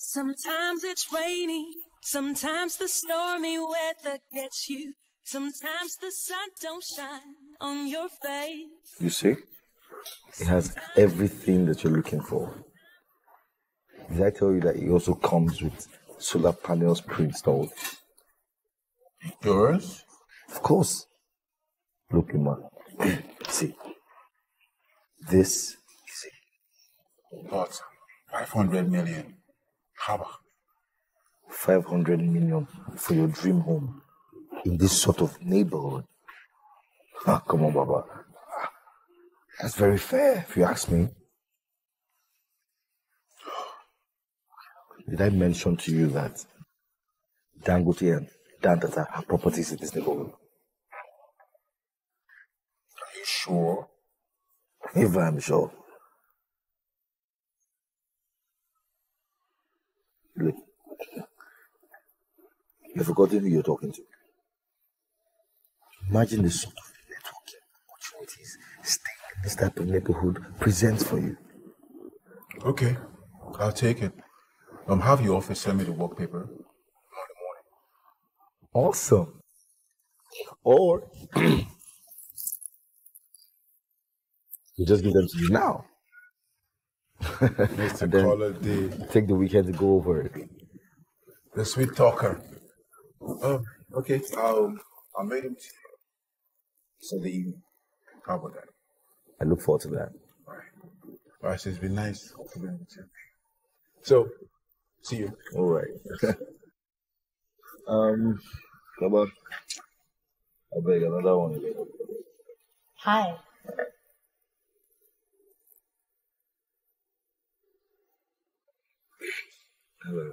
Sometimes it's rainy, sometimes the stormy weather gets you, sometimes the sun don't shine on your face. You see, it has everything that you're looking for. Did I tell you that it also comes with solar panels pre-installed? Yours? Of course. Look, man. See, this is it. About 500 million. 500 million for your dream home in this sort of neighborhood. Ah, come on, Baba. That's very fair, if you ask me. Did I mention to you that Dangote and Dantata have properties in this neighborhood? Are you sure? If I'm sure. Look, you've forgotten who you're talking to. Imagine the sort of networking opportunities staying in this type of neighborhood presents for you. Okay, I'll take it. Have your office send me the work paper tomorrow morning. Awesome. Or you just give them to you now. And then take the weekend to go over it. The sweet talker. Oh, okay. I'll meet him so the evening. How about that? I look forward to that. All right. So it's been nice. So, see you. All right. Come on. I beg another one. Hi. Hello.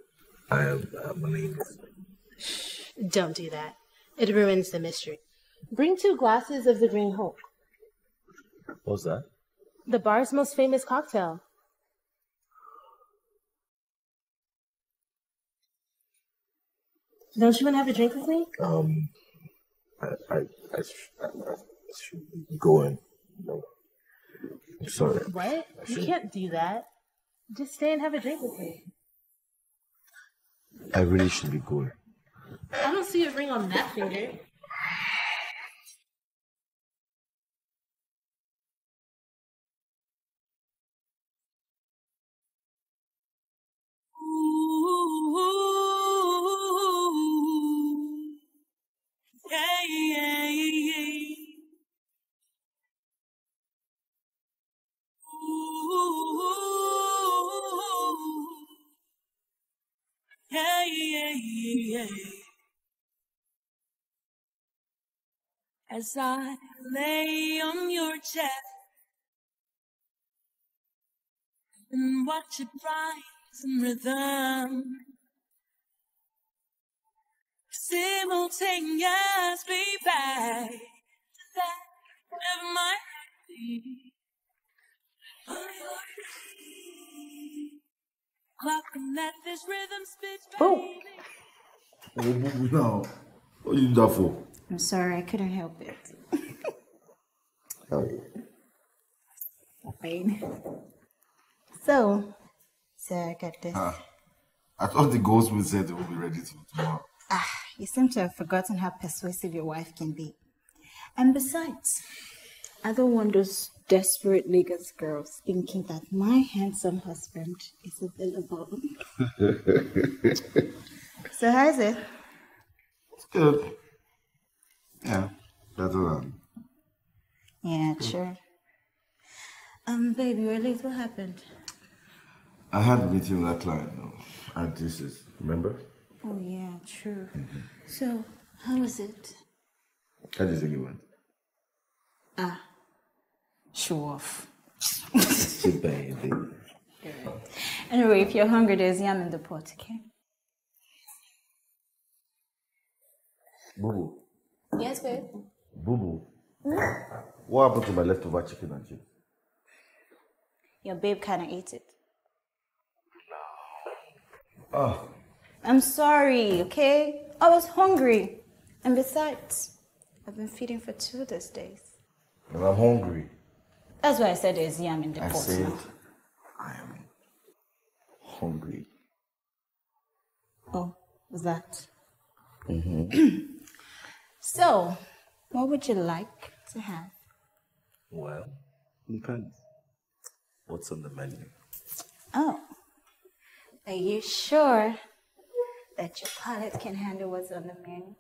My name is... Don't do that. It ruins the mystery. Bring 2 glasses of the Green Hulk. What's that? The bar's most famous cocktail. Don't you want to have a drink with me? I should go in. No. I'm sorry. What? You can't do that. Just stay and have a drink with me. I really should be going. I don't see a ring on that finger. As I lay on your chest and watch it rise in rhythm, simultaneously back to that of my feet on your feet. Clocking at this rhythm spits, baby. Oh, no. What you do that for? I'm sorry, I couldn't help it. Oh, yeah. Fine. So I got this. I thought the goldsmith said they would be ready to tomorrow. You seem to have forgotten how persuasive your wife can be. And besides, I don't want those desperate Lagos girls thinking that my handsome husband is available. So how is it? It's good. Yeah, better than. Yeah, sure. Baby, really, what happened? I had a meeting with that client. This is, remember? Oh, yeah, true. Mm-hmm. So, how is it? How does anyone? Ah, show off. It's a baby. Anyway, if you're hungry, there's yam in the pot, okay? Boo-boo. Yes, babe? Boo-boo. Mm? What happened to my leftover chicken and chips? Your babe kind of ate it. Oh. I'm sorry, okay? I was hungry. And besides, I've been feeding for two these days. And I'm hungry. That's why I said there's yam in the pot. I said, I am hungry. Oh, was that? Mm-hmm. So, what would you like to have? Well, depends. What's on the menu? Oh. Are you sure that your palate can handle what's on the menu?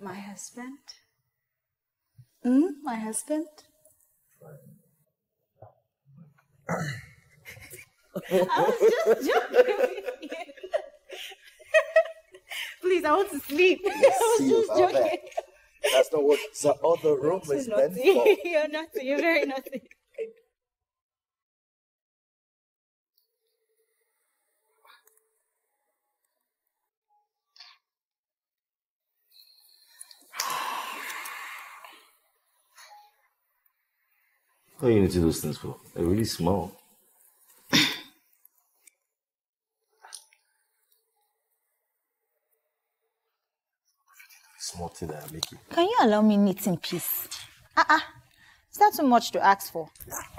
My husband? My husband? I was just joking with you. Please, I want to sleep. I was just joking. That's not what the other room is meant for. You're naughty. You're very naughty. What do you need to do those things for? They're really small. Small thing that I make it. Can you allow me knit in peace? Is that too much to ask for?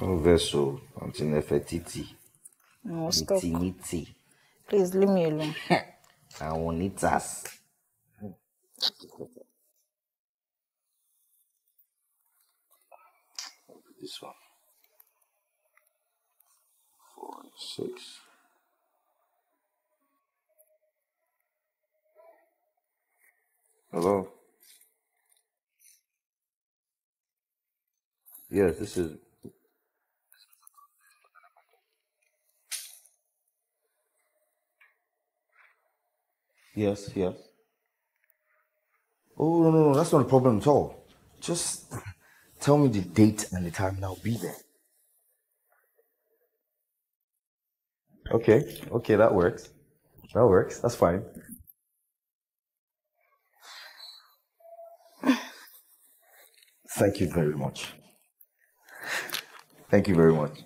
Oh, vessel. Antinefetiti. No, stop. Nitty. Please leave me alone. I won't eat us. This one. 4 and 6. Hello? Yes, this is... Yes, yes. Oh, no, that's not a problem at all. Just... tell me the date and the time, and I'll be there. Okay, that works. That works. That's fine. Thank you very much. Thank you very much.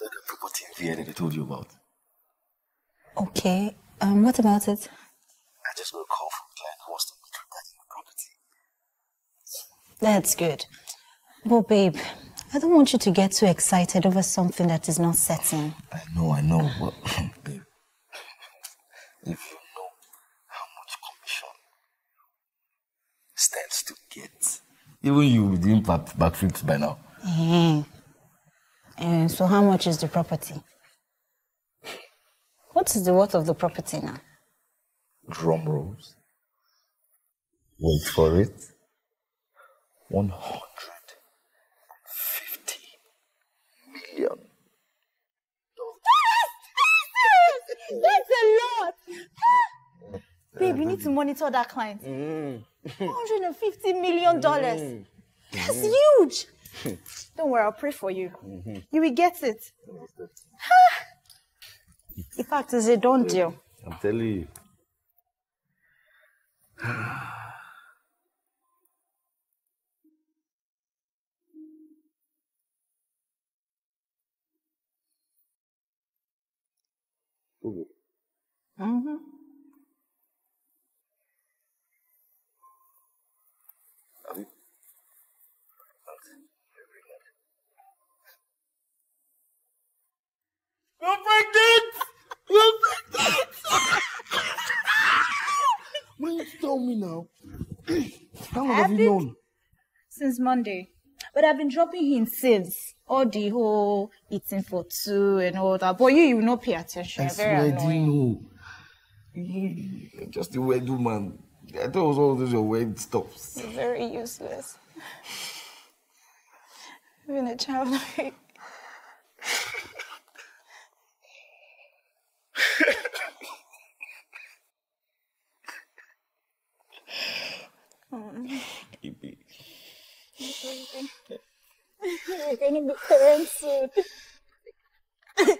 That property in Vienna they told you about. Okay. What about it? I just got a call from a client who wants to. That's good. But babe, I don't want you to get too excited over something that is not certain. I know, but babe, if you know how much commission stands to get, even you would be doing backflips by now. So how much is the property? What is the worth of the property now? Drum rolls. Wait for it. 150 million. That's a lot. Babe, you need to monitor that client. $150 million. That's huge. Don't worry, I'll pray for you. You will get it. In fact, it's a done deal. I'm telling you. Mm-hmm. You're pregnant! You're pregnant! Why you tell me now? How long have you known? Since Monday. But I've been dropping hints since. All the whole eating for two and all that. But you will not pay attention. I swear I didn't know. Just the wedding man. I thought it was all those your wedding stuff. You're very useless. Even a child. something. You're gonna be parents soon. It's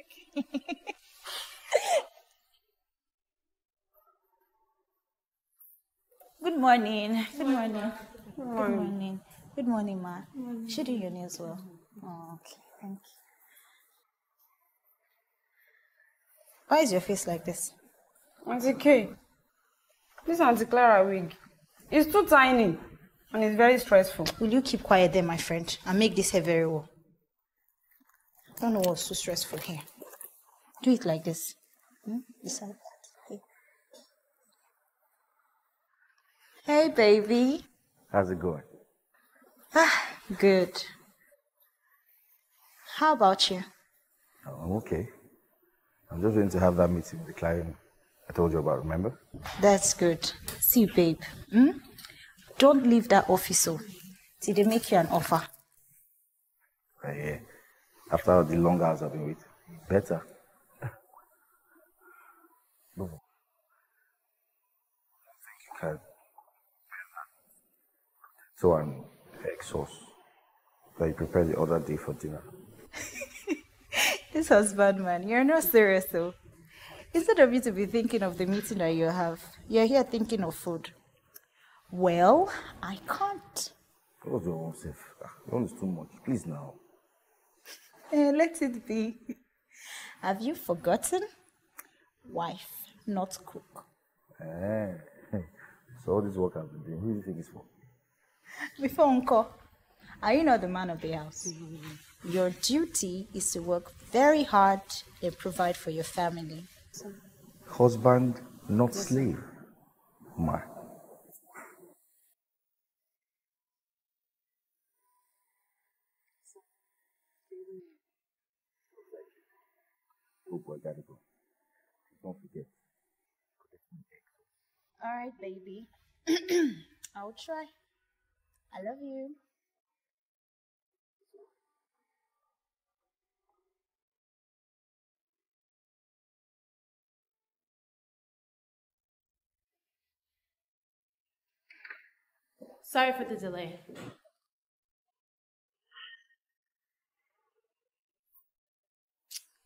okay. Good morning. Good morning. Good morning. Good morning. Good morning, ma. She did your nails well. Oh, okay, thank you. Why is your face like this? Auntie K, this Auntie Clara wig is too tiny and it's very stressful. Will you keep quiet there, my friend, and make this hair very well? I don't know what's too stressful here. Do it like this. Hmm? Beside that. Hey, baby. How's it going? Ah, good. How about you? Oh, I'm okay. I'm just going to have that meeting with the client I told you about, remember? That's good. See, babe, don't leave that office till they make you an offer. Yeah. After all the long hours I've been with, better. Thank you, Karen. So I'm exhausted. But you prepared the other day for dinner. This husband, man, you're not serious though. Instead of you to be thinking of the meeting that you have, you're here thinking of food. Well, I can't. What do you want, Seth? That is too much. Please now. Let it be. Have you forgotten? Wife, not cook. So all this work I've been doing, who do you think it's for? Before Uncle, are you not the man of the house? Your duty is to work very hard and provide for your family. Husband, not slave. Ma. Oh boy, gotta go. Don't forget. All right, baby. I'll try. I love you. Sorry for the delay.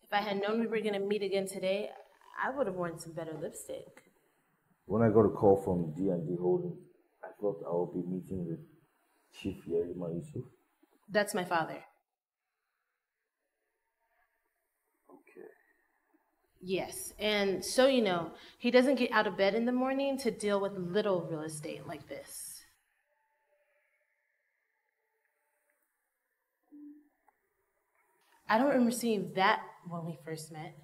If I had known we were going to meet again today, I would have worn some better lipstick. When I got a call from D&D Holdings, I thought I would be meeting with Chief Yerima Yusuf. That's my father. Okay. Yes, and so you know, he doesn't get out of bed in the morning to deal with little real estate like this. I don't remember seeing that when we first met.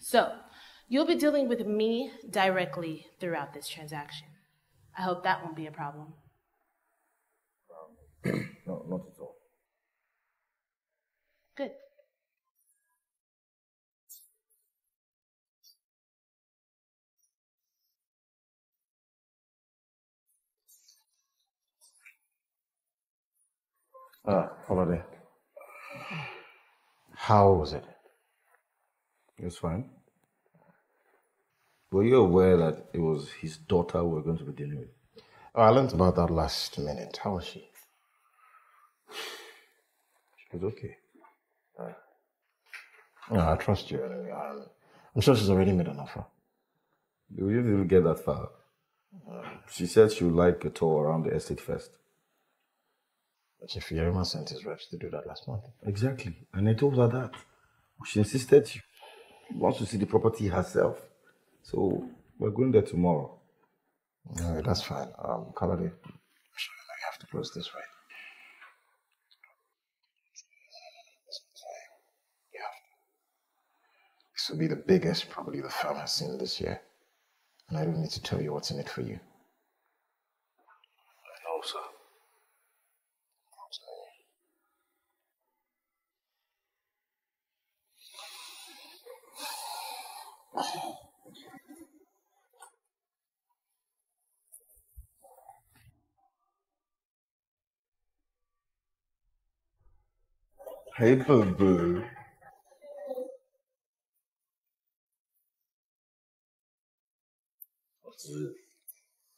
So, you'll be dealing with me directly throughout this transaction. I hope that won't be a problem. No, not at all. Good. Holiday. How was it? It was fine. Were you aware that it was his daughter we were going to be dealing with? Oh, I learned about that last minute. How was she? She was okay. No, I trust you anyway. I'm sure she's already made an offer. You didn't even get that far. She said she would like a tour around the estate first. Chief Yerima sent his reps to do that last month. Exactly, and I told her that. She insisted she wants to see the property herself. So, we're going there tomorrow. No, that's fine. Kalade, I'm sure I have to close this, right? You have to. This will be the biggest, probably, the firm has seen this year. And I don't need to tell you what's in it for you. I know, sir. Hey, boo boo.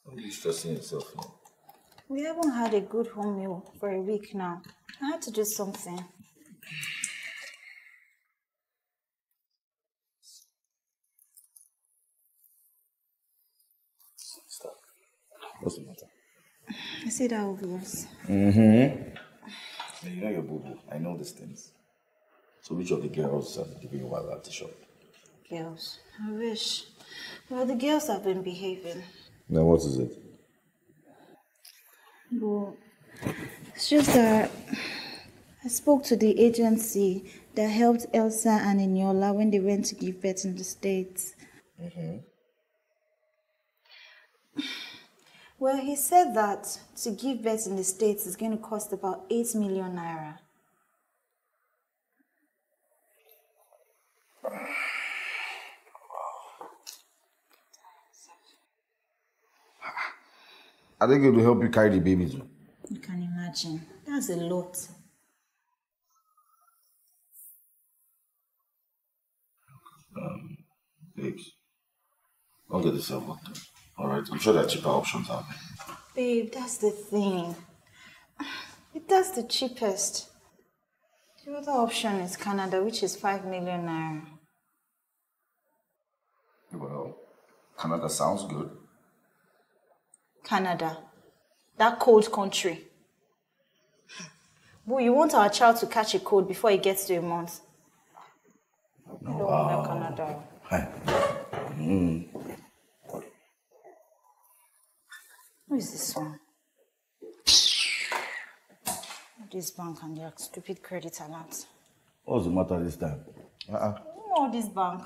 Don't be stressing yourself now. We haven't had a good home meal for a week now. I had to do something. Stop. What's the matter? Is it that obvious? Mm-hmm. You know your boo-boo. I know these things. So which of the girls have been giving while at the shop? Girls? I wish. Well, the girls have been behaving. Now what is it? Well, it's just that I spoke to the agency that helped Elsa and Eniola when they went to give birth in the States. Mm-hmm. Well, he said that to give birth in the States is going to cost about 8 million naira. Are they going to help you carry the baby too? You can imagine. That's a lot. Babes, don't get yourself locked up. Alright, I'm sure there are cheaper options out there. Babe, that's the thing. If that's the cheapest, the other option is Canada, which is 5 million naira. Well, Canada sounds good. Canada, that cold country. Boo, you want our child to catch a cold before he gets to a month. No, I don't want Canada. Hi. Mm. Who is this one? This bank and their stupid credit alert. What's the matter this time? Oh, this bank.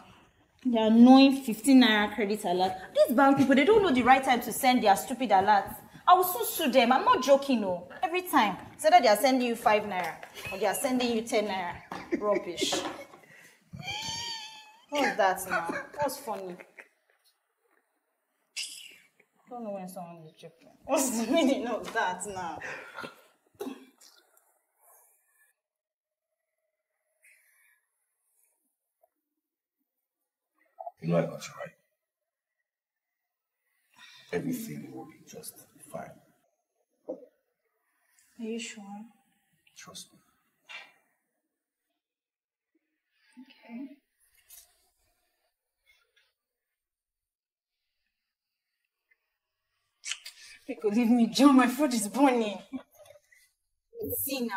They are knowing 15 naira credit alert. These bank people, they don't know the right time to send their stupid alerts. I will soon sue them. I'm not joking, no. Every time. It's either they are sending you 5 naira or they are sending you 10 naira. Rubbish. What's that now? What's funny? I don't know when someone is joking. What's the meaning of that now? You know I got you right. Everything will be just fine. Are you sure? Trust me. Okay. You could leave me, John. My foot is burning. Let's see now.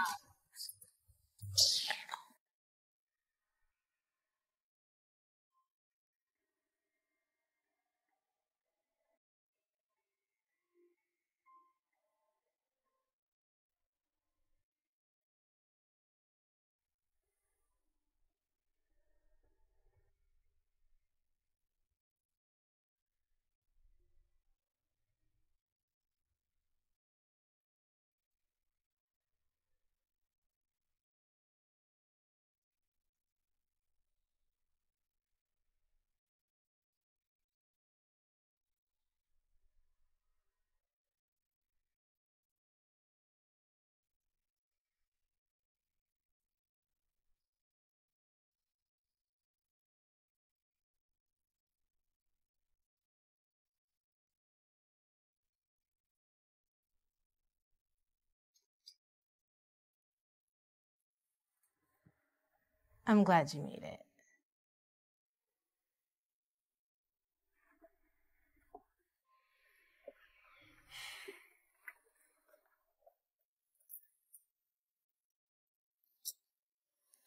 I'm glad you made it.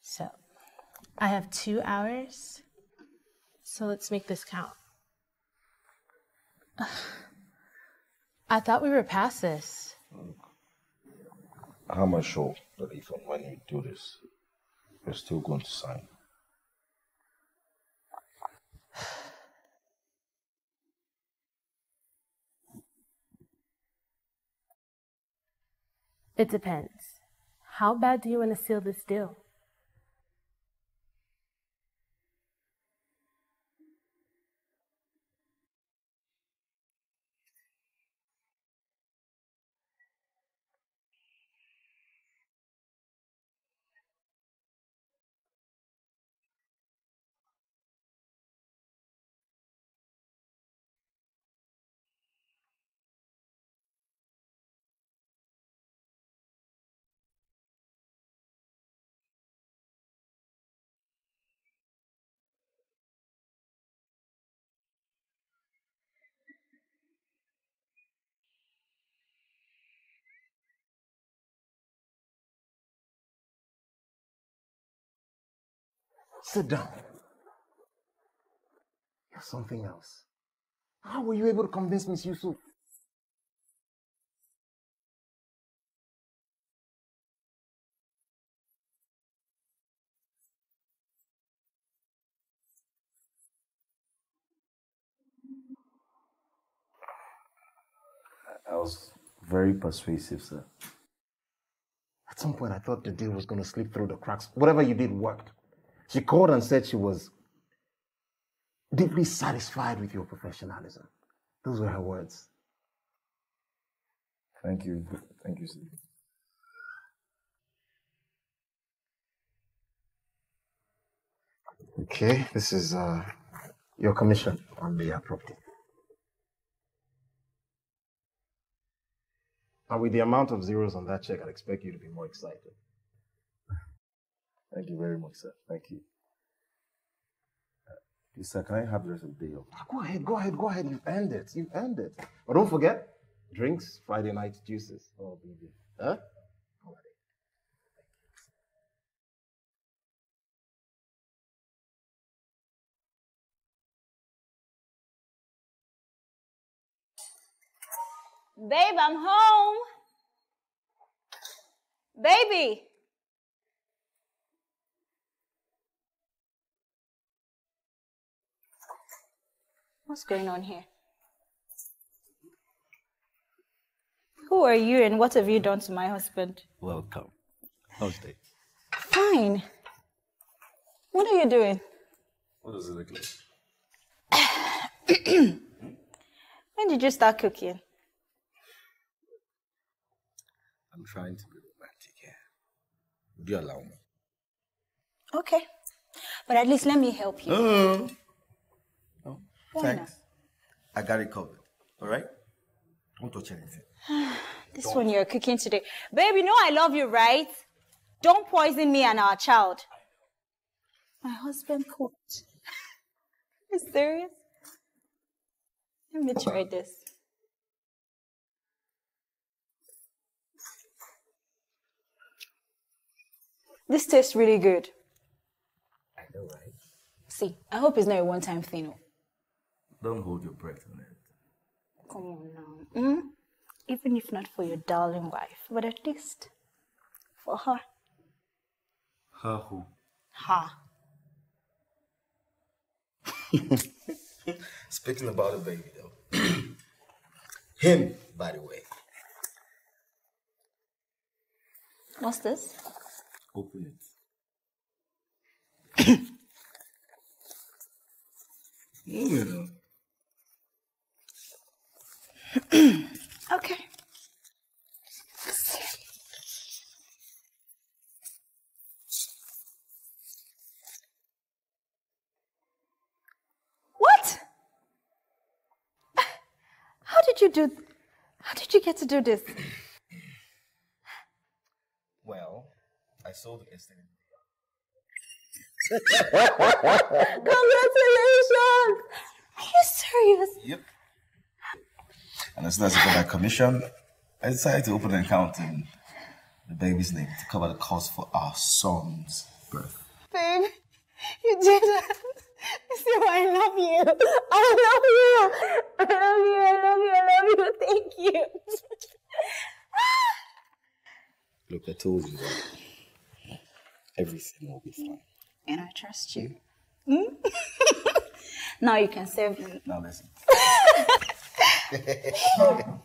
So, I have 2 hours, so let's make this count. I thought we were past this. How am I sure that even when you do this, we're still going to sign? It depends. How bad do you want to seal this deal? Sit down. You have something else. How were you able to convince Miss Yusuf? I was very persuasive, sir. At some point, I thought the deal was going to slip through the cracks. Whatever you did worked. She called and said she was deeply satisfied with your professionalism. Those were her words. Thank you. Thank you, sir. Okay, this is your commission on the property. And with the amount of zeros on that check, I'd expect you to be more excited. Thank you very much, sir. Thank you. Yes, sir, can I have the rest of the day off? Go ahead. You've earned it. But don't forget, drinks, Friday night juices. Oh, baby. Huh? Babe, I'm home. Baby. What's going on here? Who are you and what have you done to my husband? Welcome. How's it? Fine. What are you doing? What does it look like? When did you start cooking? I'm trying to be romantic here. Yeah. Would you allow me? Okay. But at least let me help you. Oh. No. Thanks. Not? I got it covered. All right? Don't touch anything. This one you're cooking today. Babe, you know I love you, right? Don't poison me and our child. My husband cooked. Are you serious? Let me try this. This tastes really good. I know, right? See, I hope it's not a one-time thing. Don't hold your breath on it. Come on now. Even if not for your darling wife, but at least for her. Her who? Her. Speaking about a baby, though. Him, by the way. What's this? Open it. Okay. What? How did you get to do this? Well, I sold the estate. Congratulations! Are you serious? Yep. And as soon as I got that commission, I decided to open an account in the baby's name to cover the cost for our son's birth. Babe, you did it. You see why I love you. I love you. Thank you. Look, I told you that. Everything will be fine. And I trust you. Now you can serve me. Now listen. Oh my goodness.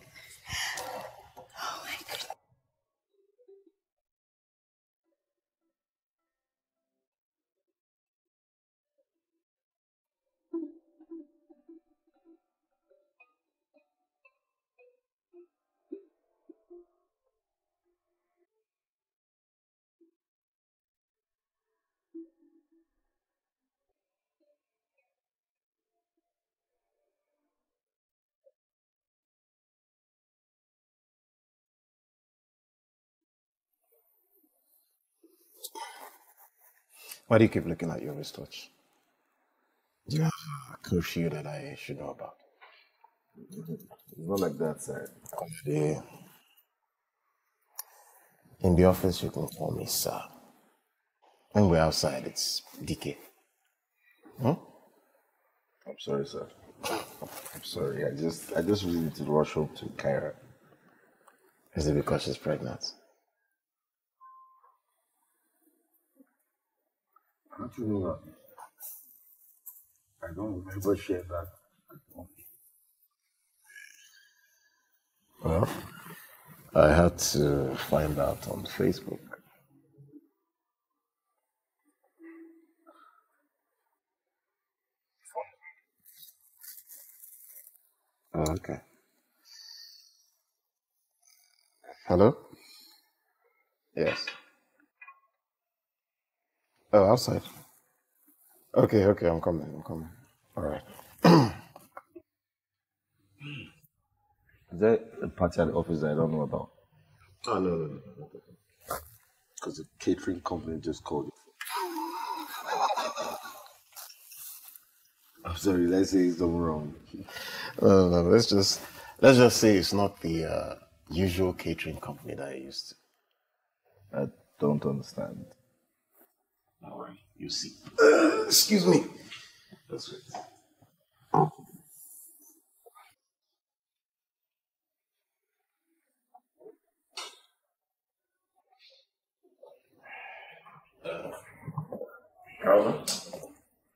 Why do you keep looking at your wristwatch? Yeah, a curve shield that I should know about. It's not like that, sir. Yeah. In the office, you can call me sir. When we're outside, it's decay. Huh? I'm sorry, sir. I'm sorry. I just really need to rush up to Kyra. Is it because she's pregnant? How do you know that? I don't remember sharing that. Well, I had to find out on Facebook. Oh, okay. Hello? Yes. Oh, outside. Okay, okay, I'm coming, I'm coming. All right. Is there a party at the office that I don't know about? Oh, no, no, no. Because the catering company just called it. I'm sorry, let's say it's the wrong. No, no, no, let's just say it's not the usual catering company that I used to. I don't understand. All right, you see. Excuse me. That's right. Carla,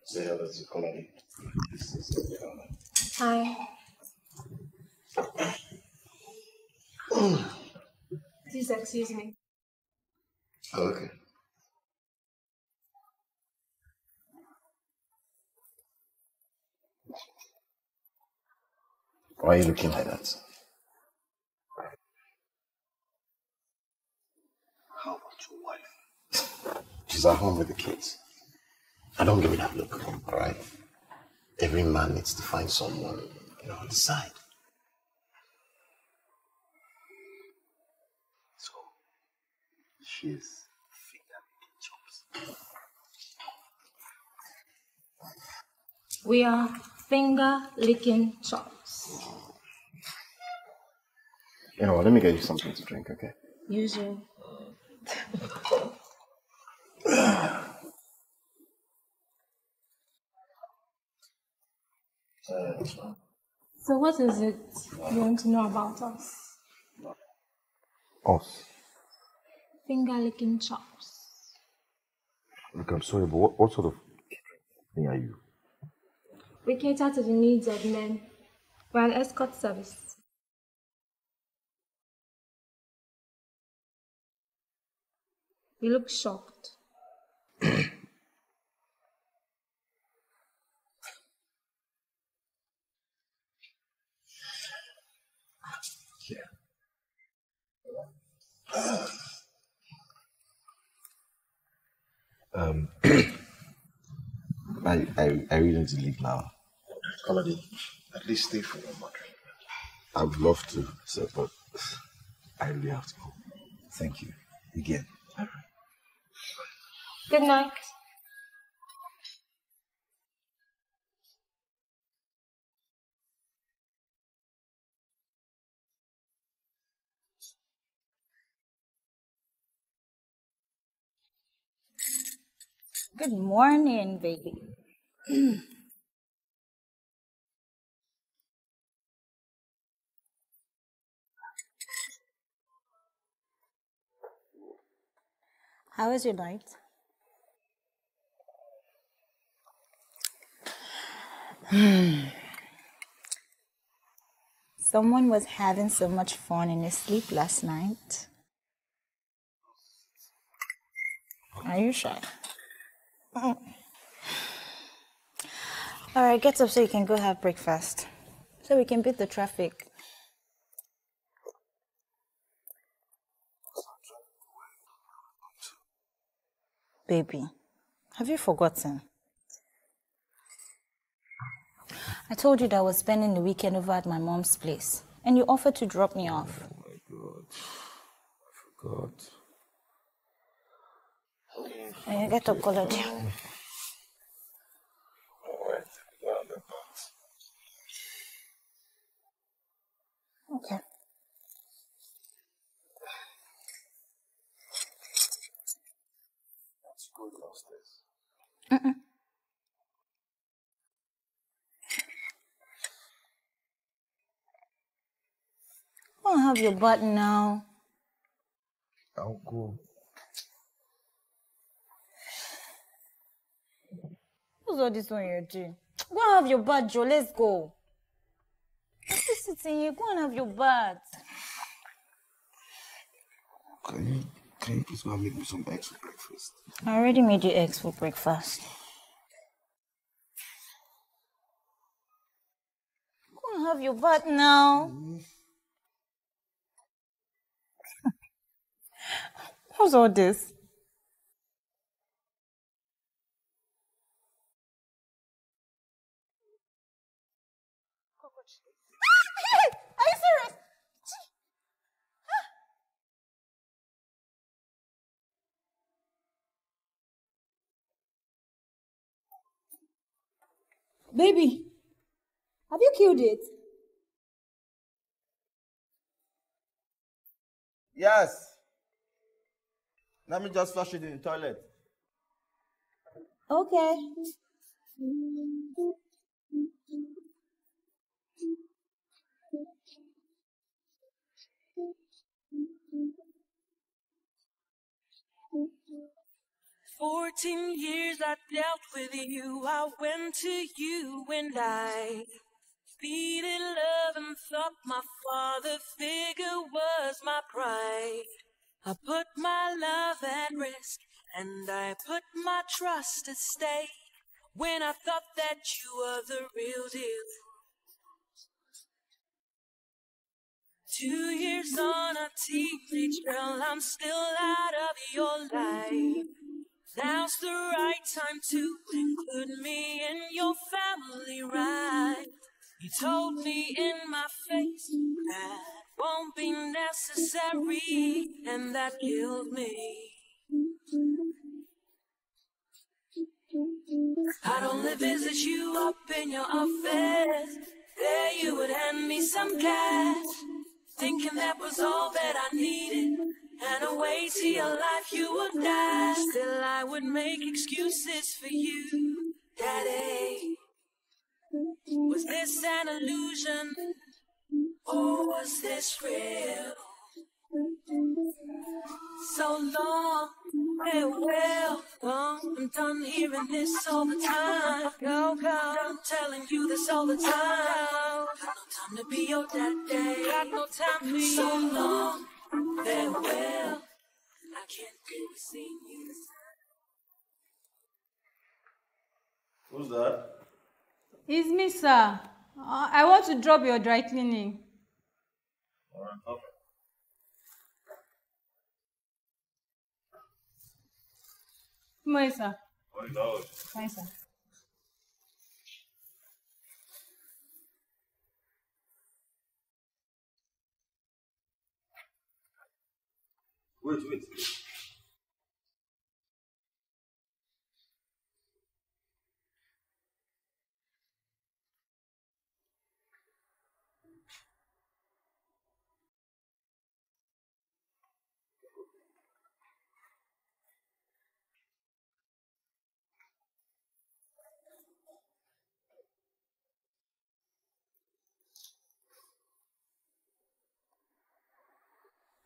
say hello to Colony. Hi. Please excuse me. Okay. Why are you looking like that? How about your wife? She's at home with the kids. I don't give it that look, all right? Every man needs to find someone, you know, on the side. So, she is finger licking chops. We are finger licking chops. You know what, let me get you something to drink, okay? Usual. So what is it you want to know about us? Us? Finger licking chops. Look, I'm sorry, but what sort of thing are you? We cater to the needs of men. We're an escort service. You look shocked. I really need to leave now. Holiday, at least stay for 1 month. I'd love to, sir, but I really have to go. Thank you again. All right. Good night. Good morning, baby. How was your night? Someone was having so much fun in his sleep last night. Are you shy? All right, get up so you can go have breakfast, so we can beat the traffic. Baby, have you forgotten? I told you that I was spending the weekend over at my mom's place, and you offered to drop me off. Oh my God, I forgot. I get up, colored. Okay. That's good. don't have your button now. I'll go. What's all this one you're doing? Go and have your bath, Joe. Let's go. Don't be sitting here. Go and have your bath. Can you please go and make me some eggs for breakfast? I already made you eggs for breakfast. Go and have your bath now. What's all this? Are you serious? Baby, have you killed it? Yes. Let me just flush it in the toilet. Okay.14 years I dealt with you, I went to you and I feeded love and thought my father figure was my pride. I put my love at risk and I put my trust at stake when I thought that you were the real deal. 2 years on, a teenage girl, I'm still out of your life. Now's the right time to include me in your family, right? You told me in my face that won't be necessary, and that killed me. I'd only visit you up in your office. There you would hand me some cash, thinking that was all that I needed, and away to your life you would die. Still I would make excuses for you, Daddy. Was this an illusion, or was this real? So long, farewell, I'm done hearing this all the time. Go, go, I'm telling you this all the time. Time to be your daddy. Got no time for you. So long, farewell. I can't do seeing you. Who's that? It's me, sir. I want to drop your dry cleaning. All right, okay. Good morning, sir. $20. Hi, sir. Wait.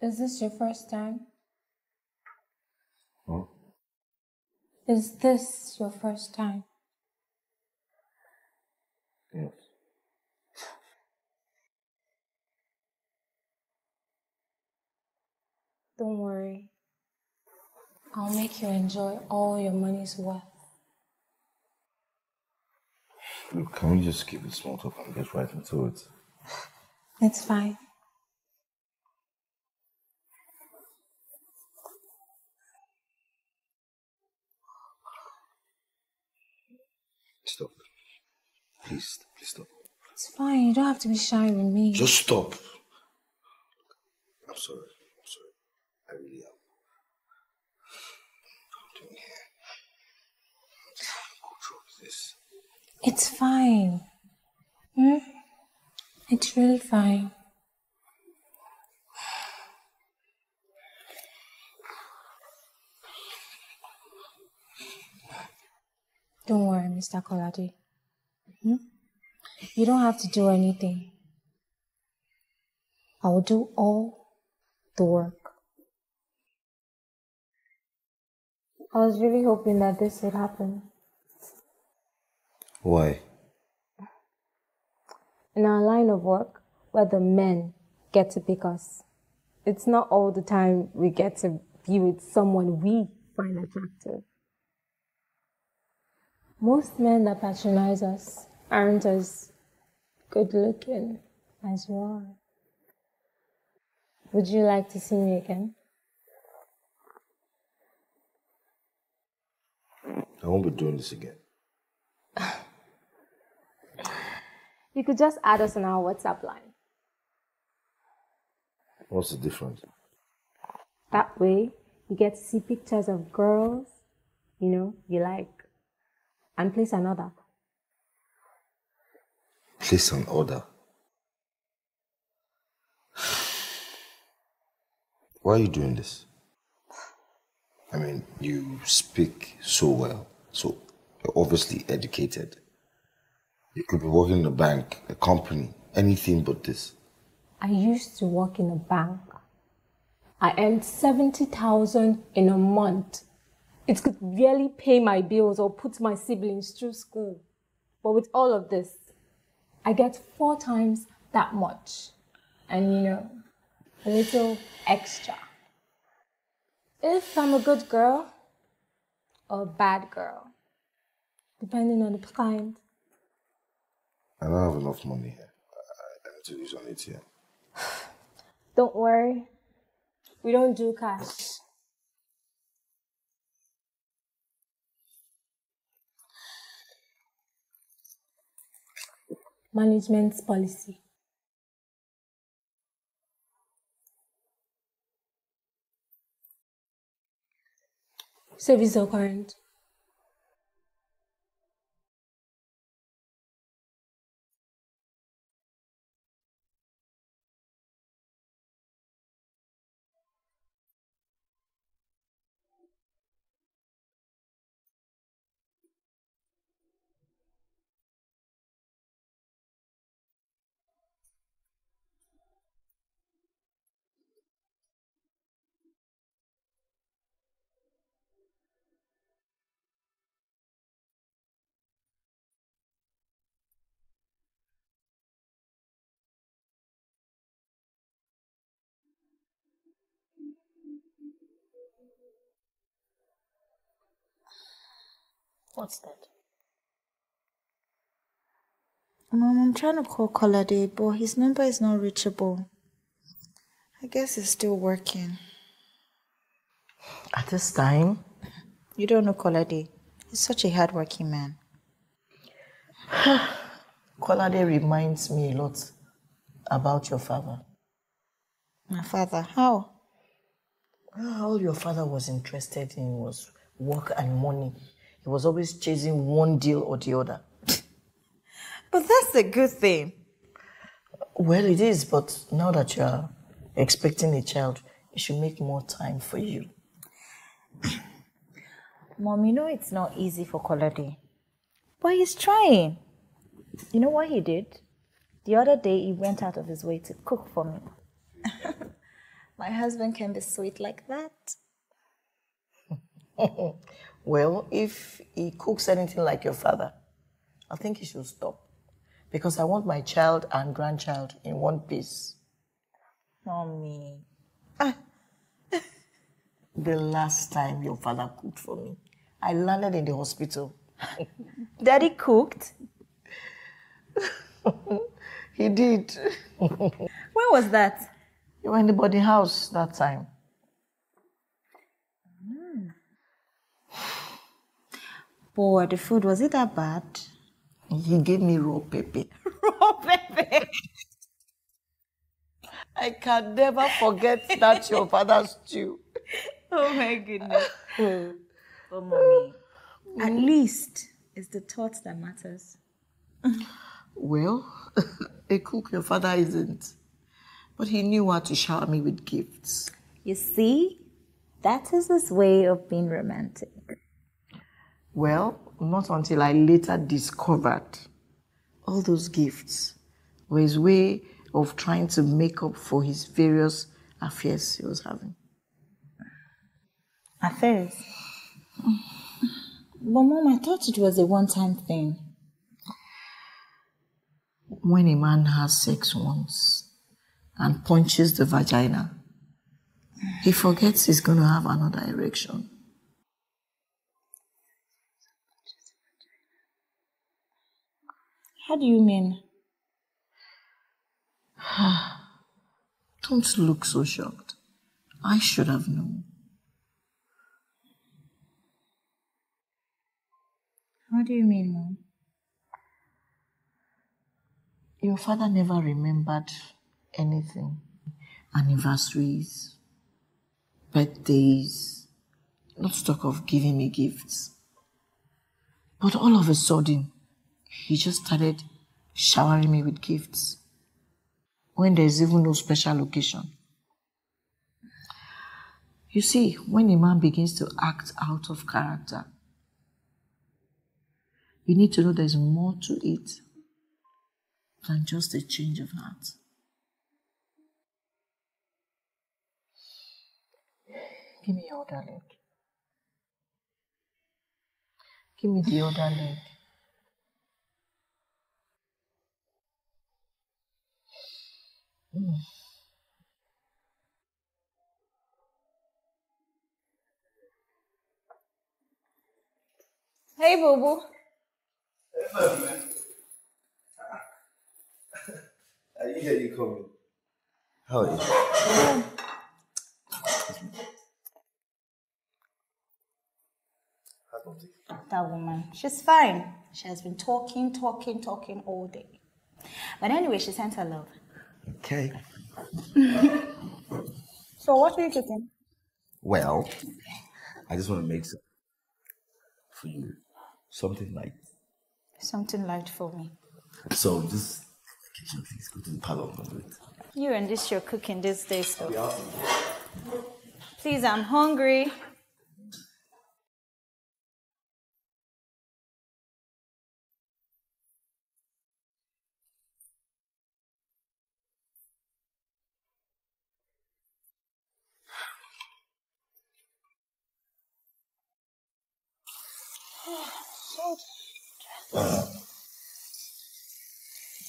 Is this your first time? Huh? Is this your first time? Yes. Don't worry. I'll make you enjoy all your money's worth. Look, can we just keep it small talk and get right into it? It's fine. Stop. Please stop. It's fine. You don't have to be shy with me. Just stop. I'm sorry. I really am. I'm doing here. I can't control this. It's fine. It's really fine. Don't worry, Mr. Kolade. You don't have to do anything. I will do all the work. I was really hoping that this would happen. Why? In our line of work, where the men get to pick us, it's not all the time we get to be with someone we find attractive. Most men that patronize us aren't as good looking as you are. Would you like to see me again? I won't be doing this again. You could just add us on our WhatsApp line. What's the difference? That way, you get to see pictures of girls, you like. And place an order. Place an order? Why are you doing this? I mean, you speak so well, so you're obviously educated. You could be working in a bank, a company, anything but this. I used to work in a bank. I earned 70,000 in a month. It could barely pay my bills or put my siblings through school. But with all of this, I get 4 times that much. And a little extra. If I'm a good girl or a bad girl, depending on the client. I don't have enough money here. I need to use on it here. Don't worry. We don't do cash. Management's policy. Service or current? What's that? Mom, I'm trying to call Kolade, but his number is not reachable. I guess he's still working. At this time? You don't know Kolade. He's such a hard-working man. Kolade reminds me a lot about your father. My father? How? All your father was interested in was work and money. He was always chasing one deal or the other. But that's a good thing. Well, it is, but now that you are expecting a child, it should make more time for you. Mom, it's not easy for Kolade. But he's trying. You know what he did? The other day, he went out of his way to cook for me. My husband can be sweet like that. Well, if he cooks anything like your father, I think he should stop. Because I want my child and grandchild in one piece. Mommy. The last time your father cooked for me, I landed in the hospital. Daddy cooked? He did. When was that? You were in the boarding house that time. Oh, the food, was it that bad? He gave me raw pepper. Raw pepper? I can never forget that your father's stew. Oh my goodness. Oh, mommy. At least it's the thought that matters. Well, a cook your father isn't. But he knew how to shower me with gifts. You see, that is his way of being romantic. Well, not until I later discovered all those gifts were his way of trying to make up for his various affairs he was having. Affairs? But Mom, I thought it was a one-time thing. When a man has sex once and punches the vagina, he forgets he's going to have another erection. How do you mean? Don't look so shocked. I should have known. How do you mean, Mom? Your father never remembered anything. Anniversaries, birthdays, not to talk of giving me gifts. But all of a sudden, he just started showering me with gifts when there's even no special occasion. You see, when a man begins to act out of character, you need to know there's more to it than just a change of heart. Give me your other leg. Give me the other leg. Mm. Hey, Bobo. Hello, man. I didn't hear you coming. How are you? Yeah. That woman, she's fine. She has been talking all day. But anyway, she sent her love. Okay. So what are you cooking? Well, I just want to make some for you. Something light. Something light for me. So just kitchen, please go to the parlor and do it. You and this your cooking these days, though. Awesome. Please, I'm hungry.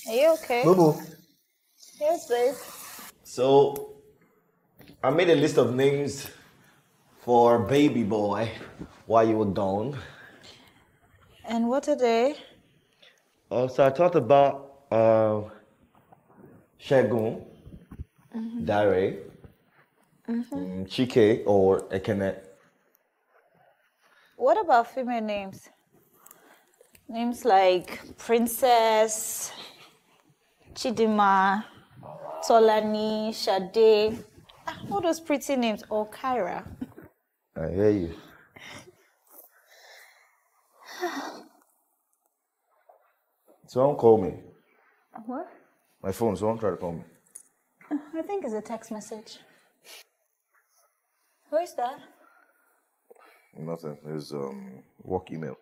Are you okay? Bobo. Yes, babe. So, I made a list of names for baby boy while you were gone. And what are they? So I thought about Shagun, Dare, Chike, or Ekene. What about female names? Names like Princess, Chidima, Tolani, Shade, all those pretty names, or Kyra. I hear you. Someone call me. What? My phone, someone tried to call me. I think it's a text message. Who is that? Nothing, it's work email.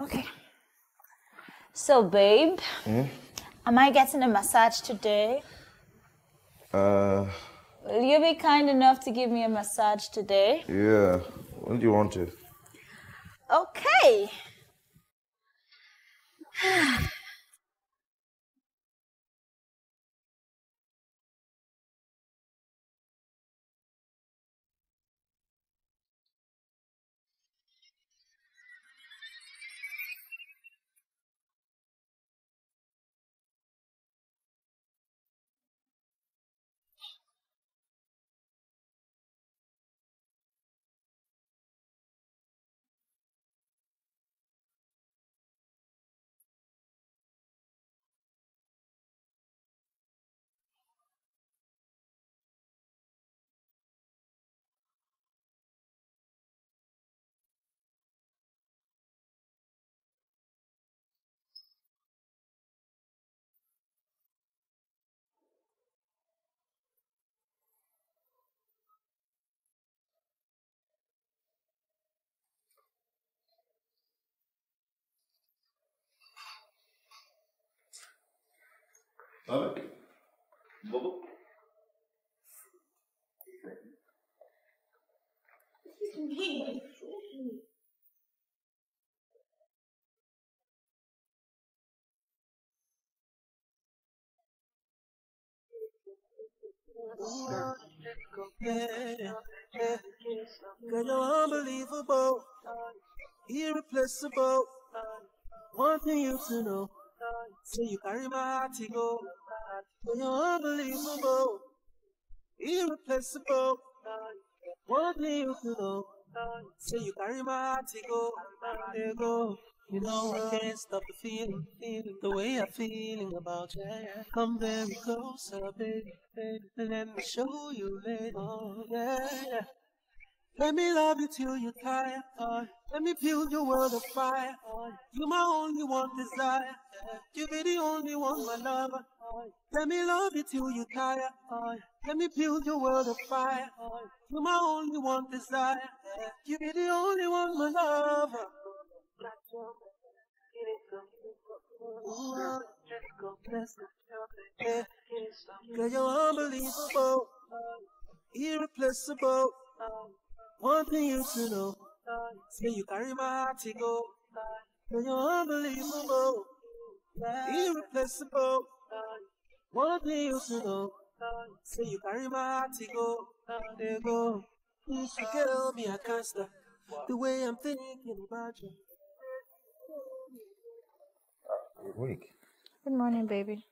Okay. So, babe. Am I getting a massage today? Will you be kind enough to give me a massage today? Yeah. When do you want it? Okay. Hello? 'Cause you're unbelievable, irreplaceable. One thing you should know, so you carry my heart to go. 'Cause you're unbelievable, irreplaceable. One thing you should know, so you carry my heart to go. There go. You know I can't stop the feeling, the way I'm feeling about you. Come very closer, baby, and let me show you later. Oh, yeah. Let me love you till you're tired. Let me build your world of fire. You're my only one desire. You be the only one, my lover. Let me love you till you're tired. Let me build your world of fire. You're my only one desire. You be the only one, my lover. Oh, yeah. 'Cause you're unbelievable, irreplaceable. One thing you should know, say you carry my heart to go. 'Cause you're unbelievable, irreplaceable. One thing you should know, say you carry my heart to go. There go. You can't help me, I can't stop the way I'm thinking about you. Good morning, baby.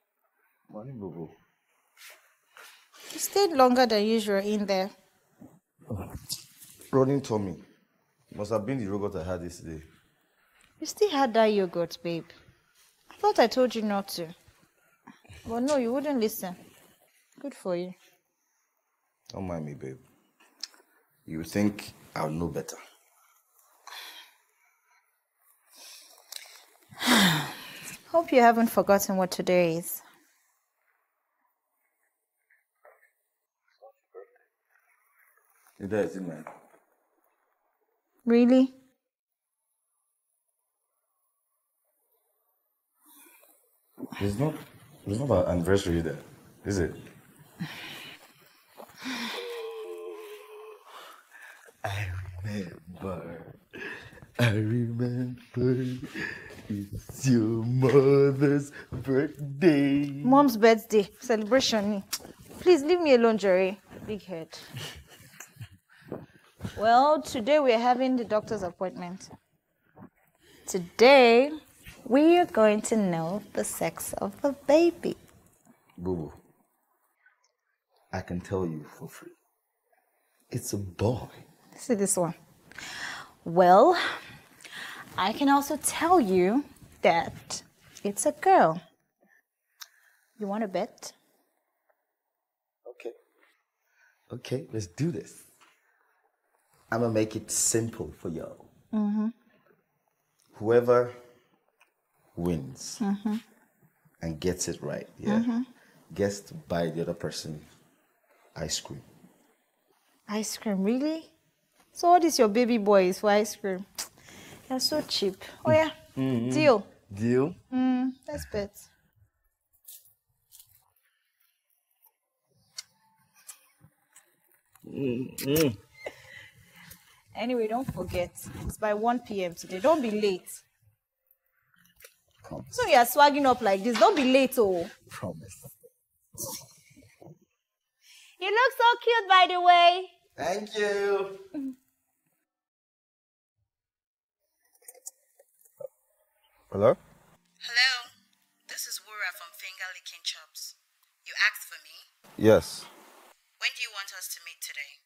Morning, boo boo. You stayed longer than usual in there. Oh. Running tummy. Must have been the yogurt I had yesterday. You still had that yogurt, babe. I thought I told you not to. But no, you wouldn't listen. Good for you. Don't mind me, babe. You think I'll know better. Hope you haven't forgotten what today is. Neither is it mine. Really? It's not our anniversary either, is it? I remember. It's your mother's birthday. Mom's birthday celebration. Please leave me alone, Jerry. Big head. Well, today we're having the doctor's appointment. Today, we are going to know the sex of the baby. Boo-boo, I can tell you for free. It's a boy. See this one. Well, I can also tell you that it's a girl. You want to bet? Okay. Okay, let's do this. I'm going to make it simple for y'all. Mm-hmm. Whoever wins and gets it right, yeah, gets to buy the other person ice cream. Ice cream, really? So what is your baby boy is for ice cream? You're so cheap. Oh, yeah. Deal. Deal? Let's bet. Anyway, don't forget. It's by 1 p.m. today. Don't be late. Promise. So you're swagging up like this. Don't be late, oh. Promise. You look so cute, by the way. Thank you. Hello? Hello, this is Wura from Finger Licking Chops. You asked for me? Yes. When do you want us to meet today?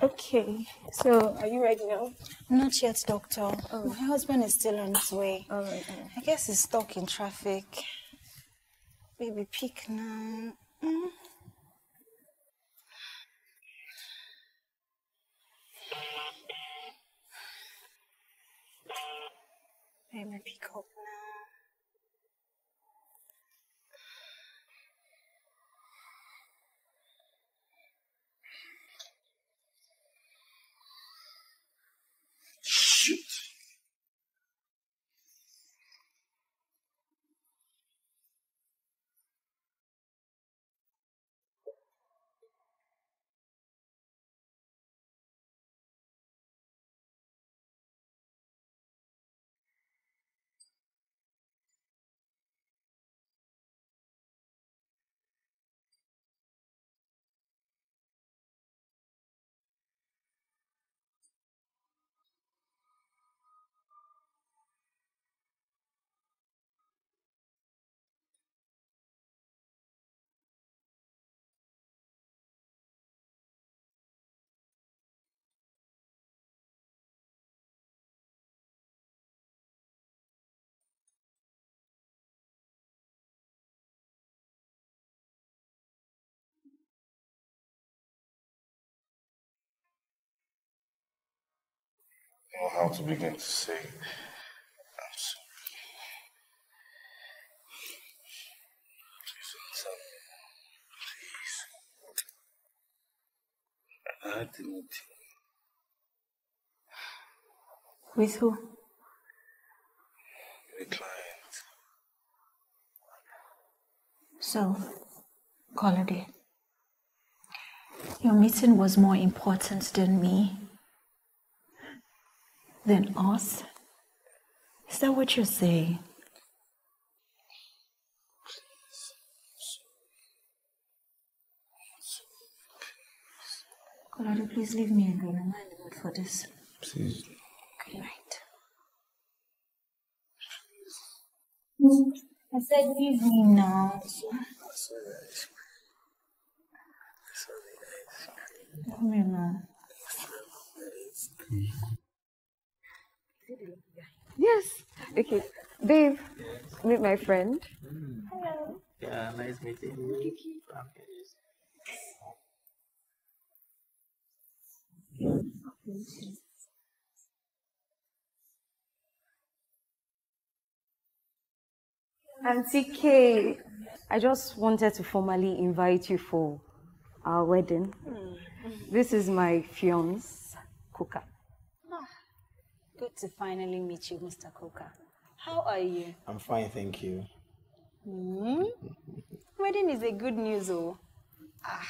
Okay, so are you ready now? Not yet, doctor. Oh. My husband is still on his way. All right. I guess he's stuck in traffic. Baby, pick now. Baby, pick up now. know how to begin to say I'm sorry. Please answer me. Please. I had a meeting. With who? The client. So, Colody, your meeting was more important than me, than us. Is that what you're saying? Colody, please leave me alone. I'm not in the mood for this. Please. Good night. I said leave me now. Come here now. Yes. Okay, babe. Meet my friend. Hello. Yeah, nice meeting you. Okay. Auntie Kay, I just wanted to formally invite you for our wedding. This is my fiancé, Kuka. Ah, good to finally meet you, Mr. Kuka. How are you? I'm fine, thank you. Wedding is a good news, oh. Ah,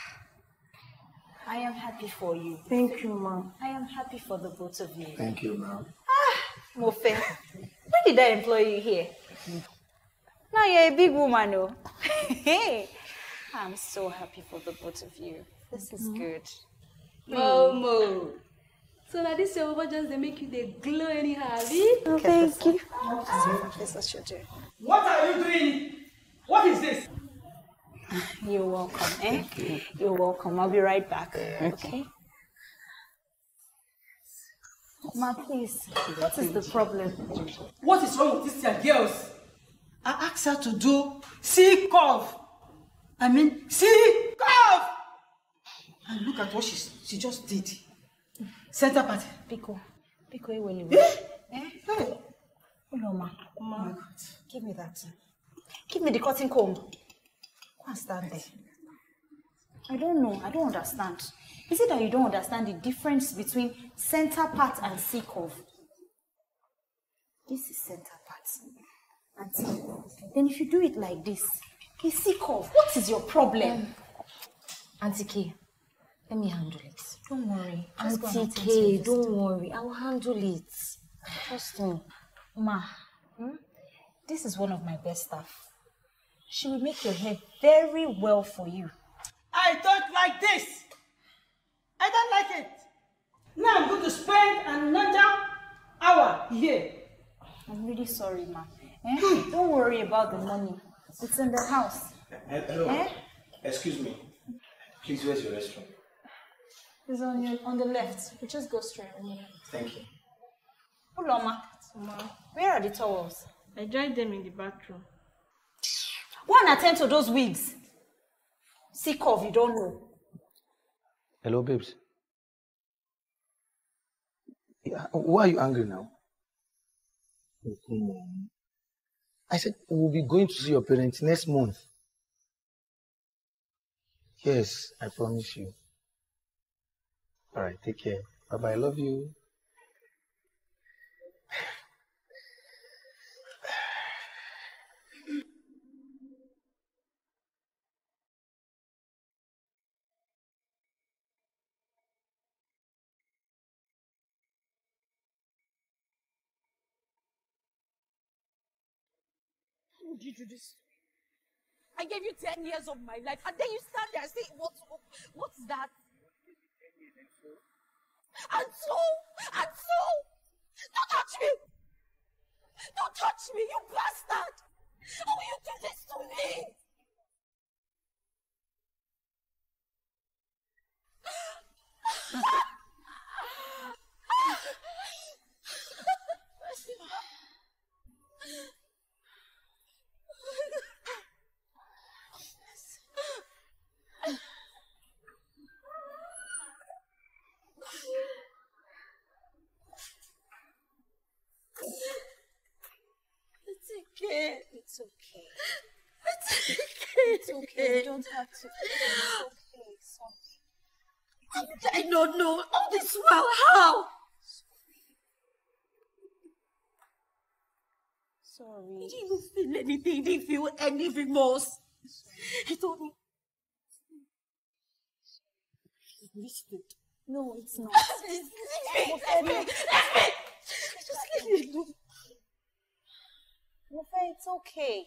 I am happy for you. Thank you, ma'am. I am happy for the both of you. Thank you, ma'am. Ah, Mofe, why did I employ you here? Now you're a big woman, oh. I'm so happy for the both of you. This is good. Momo. So that this your over just they make you they glow anyhow. Oh, thank you. What are you doing? What is this? You're welcome, eh? You're welcome. I'll be right back. Okay? Ma, please. What is the problem? What is wrong with these girls? I asked her to do C-curve. I mean, C-curve! And look at what she just did. Center part. Pico, you will leave. Eh? Hold on, ma. Give me that. Give me the cutting comb. Go and stand there. I don't know. I don't understand. Is it that you don't understand the difference between center part and C-curve? This is center part. Auntie, then if you do it like this, you see, Kof, what is your problem? Auntie K, let me handle it. Don't worry. Auntie K, don't worry. I'll handle it. Trust me. Ma, this is one of my best staff. She will make your hair very well for you. I don't like this. I don't like it. Now I'm going to spend another hour here. I'm really sorry, ma. Don't worry about the money. It's in the house. Hello. Excuse me. Please, where's your restroom? It's on the left. We just go straight. Thank you. Hello, Ma. Where are the towels? I dried them in the bathroom. Go and attend to those wigs. Sick of you don't know. Hello, babes. Yeah, why are you angry now? I said, we'll be going to see your parents next month. Yes, I promise you. All right, take care. Bye-bye, I love you. Did you do this? I gave you 10 years of my life, and then you stand there and say, what's that? And so, don't touch me! Don't touch me, you bastard! How will you do this to me? okay. It's okay. It's okay. It's okay. You don't have to. It's okay. It's okay. I did not know all this well. How? Sorry. Did you feel anything? Did you feel any remorse? I told you. You missed it. No, it's not. Just leave me. Mufa, it's okay.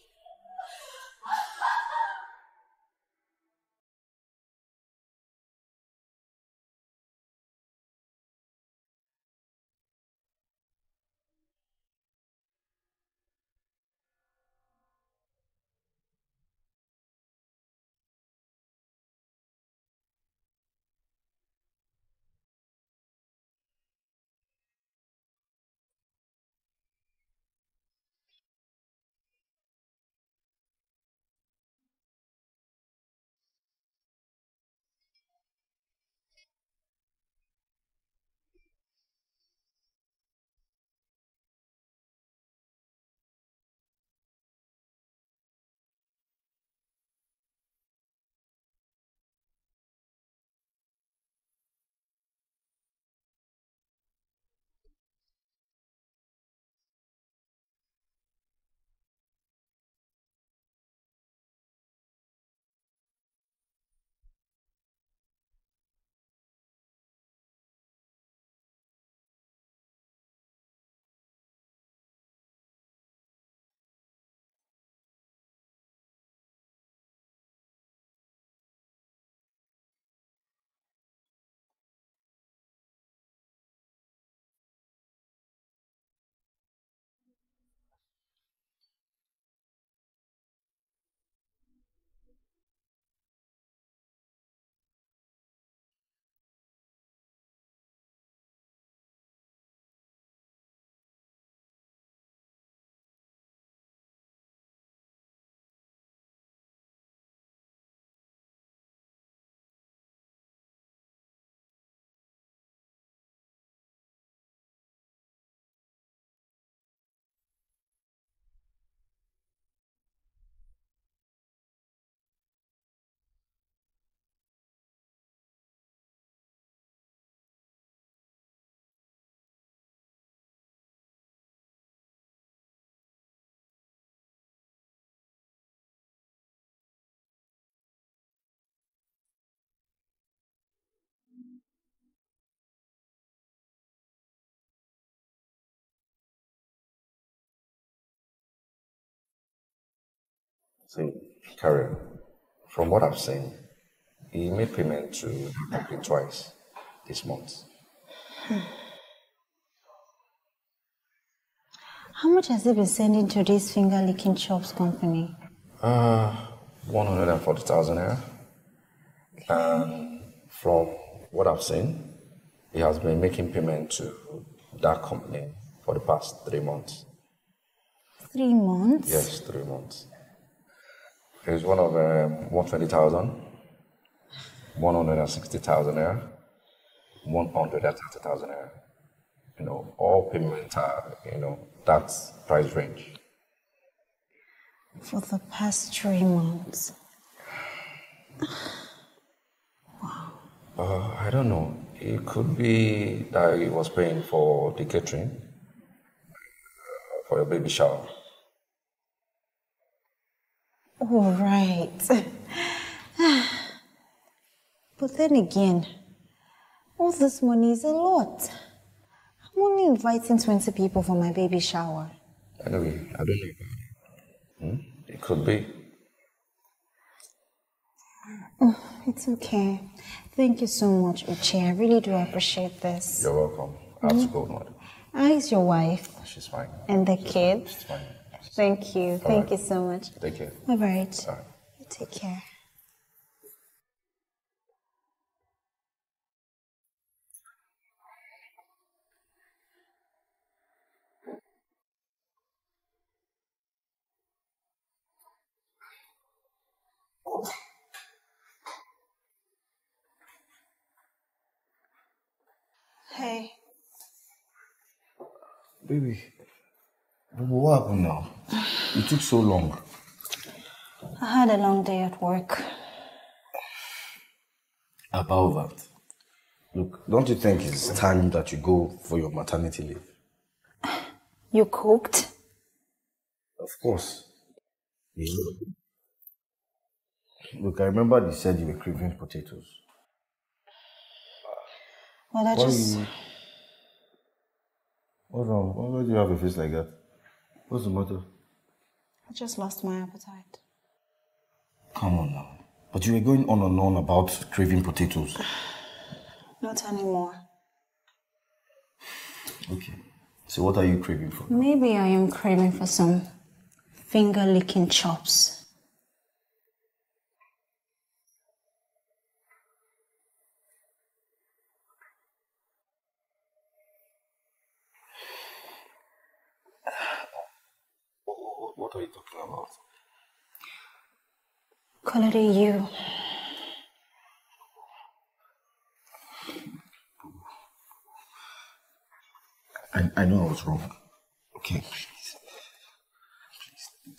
So, Karen, from what I've seen, he made payment to the company twice this month. How much has he been sending to this Finger Licking Chops company? 140,000 naira. And from what I've seen, he has been making payment to that company for the past 3 months. 3 months? Yes, 3 months. It's one of 120,000, 160,000 naira, 130,000 naira. You know, all payments are, you know, that price range. For the past 3 months. Wow. I don't know. It could be that he was paying for the catering, for your baby shower. All right. But then again, all this money is a lot. I'm only inviting 20 people for my baby shower. Anyway, I don't know about it. It could be. Oh, it's okay. Thank you so much, Uche. I really do appreciate this. You're welcome. I have to go now. How is your wife? She's fine. And the kids? She's fine. Thank you. Thank you so much. Take care. All right. All right. Take care. Hey. Baby. What happened now? It took so long. I had a long day at work. About that, look, don't you think it's time that you go for your maternity leave? You cooked? Of course. Yeah. Look, I remember they said you were craving potatoes. Well, I just... What's wrong? Why do you have a face like that? What's the matter? I just lost my appetite. Come on now. But you were going on and on about craving potatoes. Not anymore. Okay. So what are you craving for? Maybe I am craving for some finger licking chops. What are you talking about? Quality you. I know I was wrong. Okay, please,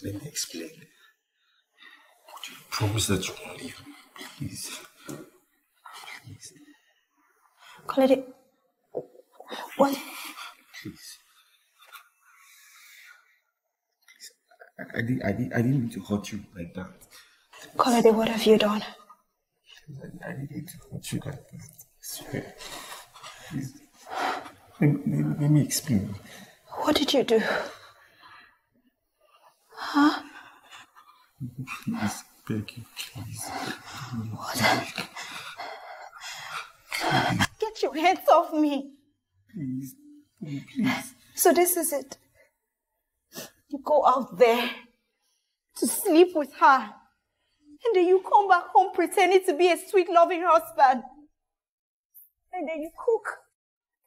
let me explain. Would you promise that you won't leave? Please. Quality. What? Please. I didn't mean to hurt you like that. Colody, what have you done? I didn't mean to hurt you like that. I swear. Please. Let me explain. What did you do? Huh? Please, beg you, please. What? Please. Get your hands off me. Please. Please. So this is it. You go out there to sleep with her, and then you come back home pretending to be a sweet, loving husband, and then you cook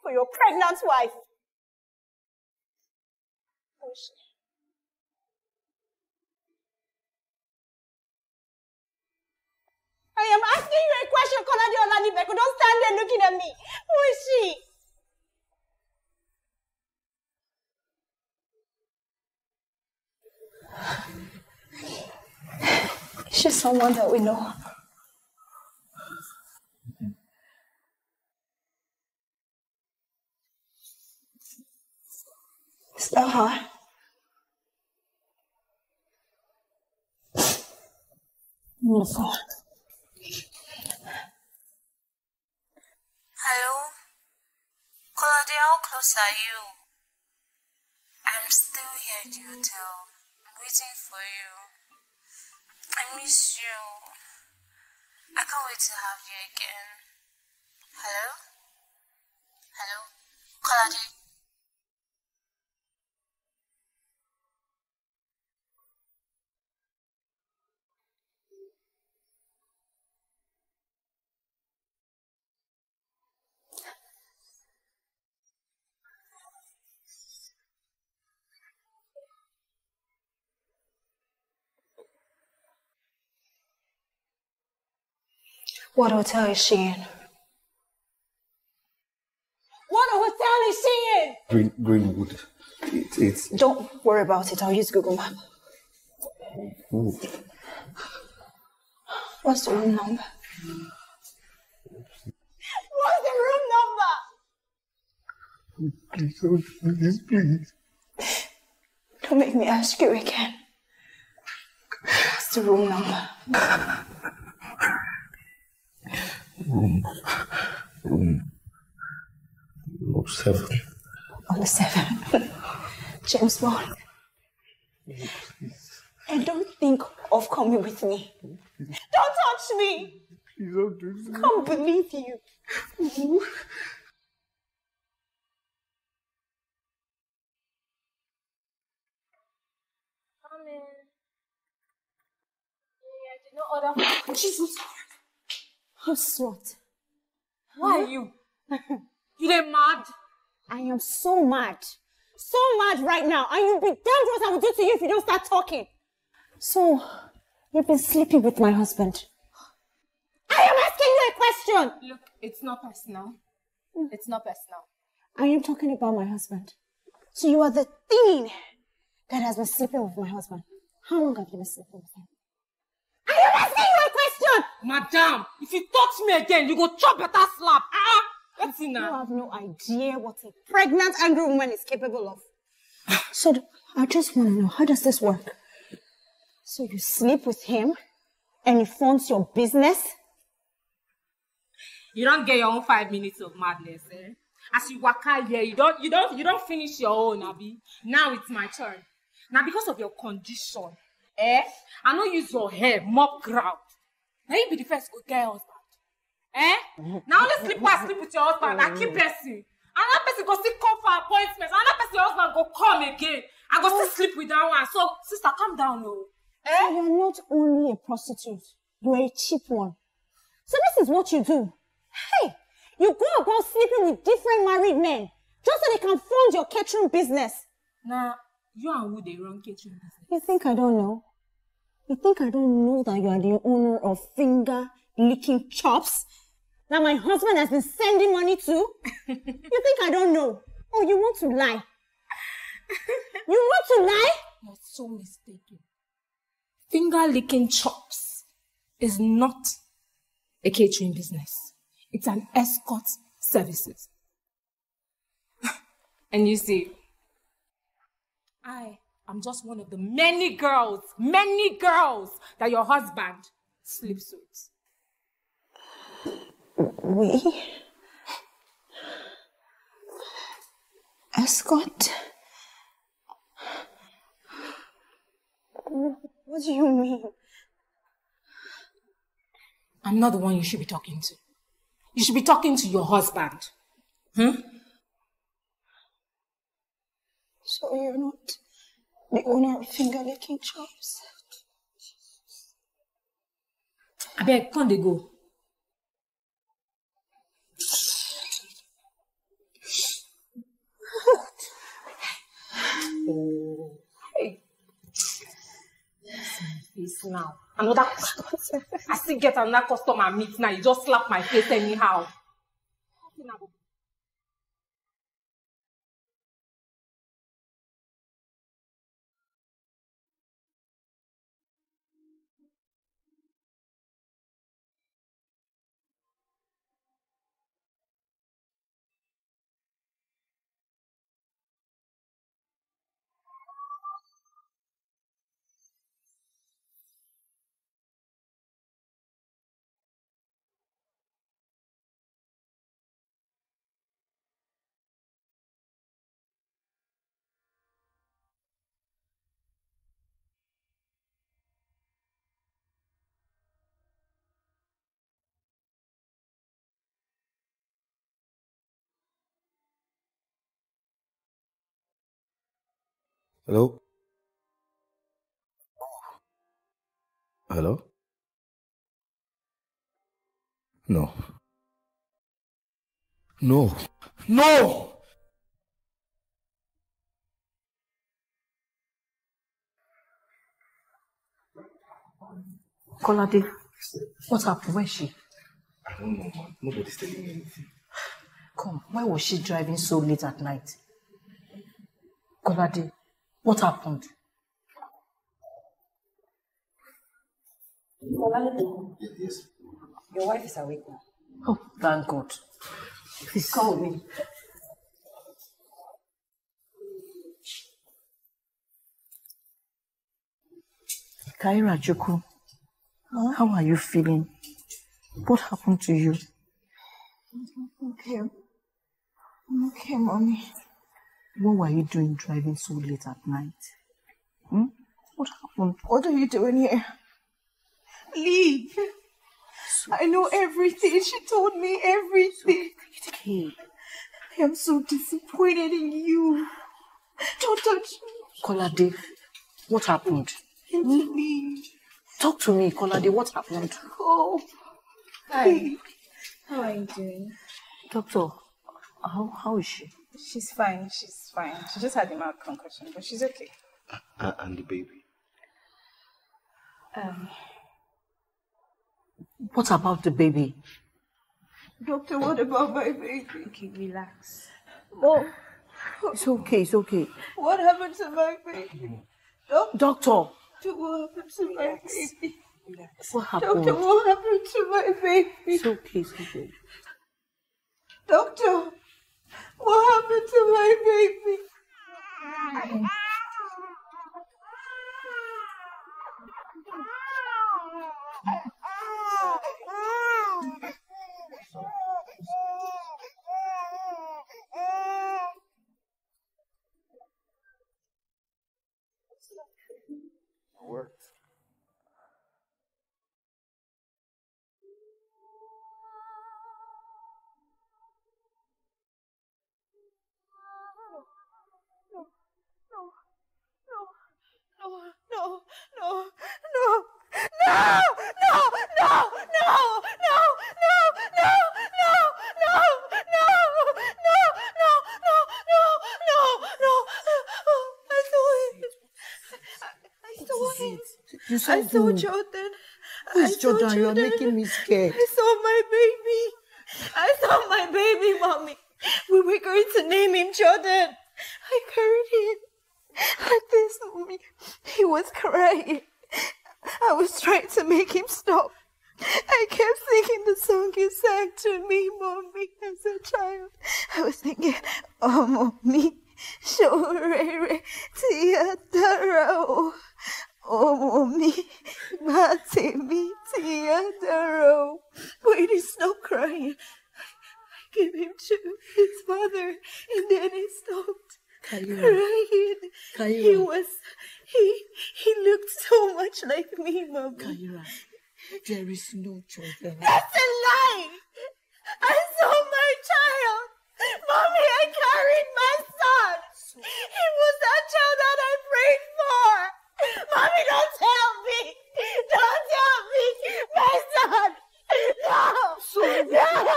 for your pregnant wife. I am asking you a question, Kolade Oladibeko. Don't stand there looking at me. Who is she? She's someone that we know. Is that her? Wonderful. Hello? Claudia, how close are you? I'm still here at your hotel. I'm waiting for you. I miss you. I can't wait to have you again. Hello? Hello? Kolade? What hotel is she in? What hotel is she in? Greenwood. It's... Don't worry about it. I'll use Google Maps. What's the room number? What's the room number? Please, don't do this, please. Don't make me ask you again. What's the room number? Room 7. On the 7. James Bond. Please. And don't think of coming with me. Please. Don't touch me. Please don't do this. I can't believe you. Come in. I did not order for Jesus. Who's what? Why are you? You ain't mad? I am so mad. So mad right now. And you'll be damned what I will do to you if you don't start talking. So, you've been sleeping with my husband. I am asking you a question! Look, it's not personal. It's not personal. I am talking about my husband. So you are the thing that has been sleeping with my husband. How long have you been sleeping with him? Are you asking my question? Madam, if you touch me again, you go chop better slap. What's in that? You have no idea what a pregnant, angry woman is capable of. So I just want to know, how does this work? So you sleep with him and he funds your business? You don't get your own 5 minutes of madness, eh? As you walk out here, you don't finish your own, Abi. Now it's my turn. Now because of your condition, eh? I no use your hair, mop ground. Now you be the first go get husband, eh? Now only sleep with your husband. I keep person. Another person go still come for appointments. Another person your husband go come again. I go still sleep with that one. So sister, calm down, no. Eh? So you're not only a prostitute, you're a cheap one. So this is what you do. Hey. You go about sleeping with different married men just so they can fund your catering business. Nah, you and who they run catering business? You think I don't know? You think I don't know that you are the owner of Finger Licking Chops that my husband has been sending money to? You think I don't know? Oh, you want to lie? You want to lie? You're so mistaken. Finger Licking Chops is not a catering business. It's an escort services. And you see, I am just one of the many girls that your husband sleeps with. We? Escort? What do you mean? I'm not the one you should be talking to. You should be talking to your husband. So you're not the owner of Finger Licking Chops? I beg, can't they go? Oh. Hey. It's now. Another, I still get another customer meet now. You just slap my face anyhow. Hello? Hello? No. No. No! Kolade, what happened? Where is she? I don't know, man. Nobody's telling me anything. Come, why was she driving so late at night? Kolade. What happened? Yes. Your wife is awake now. Oh, thank God. Please call me. Kaira Joko, how are you feeling? What happened to you? Okay. I'm okay, mommy. What were you doing driving so late at night? What happened? What are you doing here? Leave! So, I know everything. She told me everything. So, okay. I am so disappointed in you. Don't touch me. Kolade, what happened? Talk to me, Kolade. What happened? Oh. Hi. How are you doing? Doctor, how is she? She's fine, she's fine. She just had a mild concussion, but she's okay. And the baby? What about the baby? Doctor, what about my baby? Okay, relax. Oh, It's okay, it's okay. What happened to my baby? Doctor! What happened to my baby? What happened? Doctor, what happened to my baby? It's okay, it's okay. Doctor, what happened to my baby? Worked. I saw Jordan. Who's Jordan? You're making me scared. I saw my baby. I saw my baby, mommy. We were going to name him Jordan. I carried him like this, mommy. He was crying. I was trying to make him stop. I kept singing the song you sang to me, mommy, as a child. I was thinking, oh, mommy, Shorere, Tia Darao. Oh, mommy, Mati, me, Tia, Daro. Wait, he stopped crying. I gave him to his father, and then he stopped crying. Kayura. He looked so much like me, mommy. Kayura, there is no children. That's a lie! I saw my child! Mommy, I carried my son! He was that child that I prayed for! Mommy, don't tell me! Don't tell me! My son! No! Sorry. No!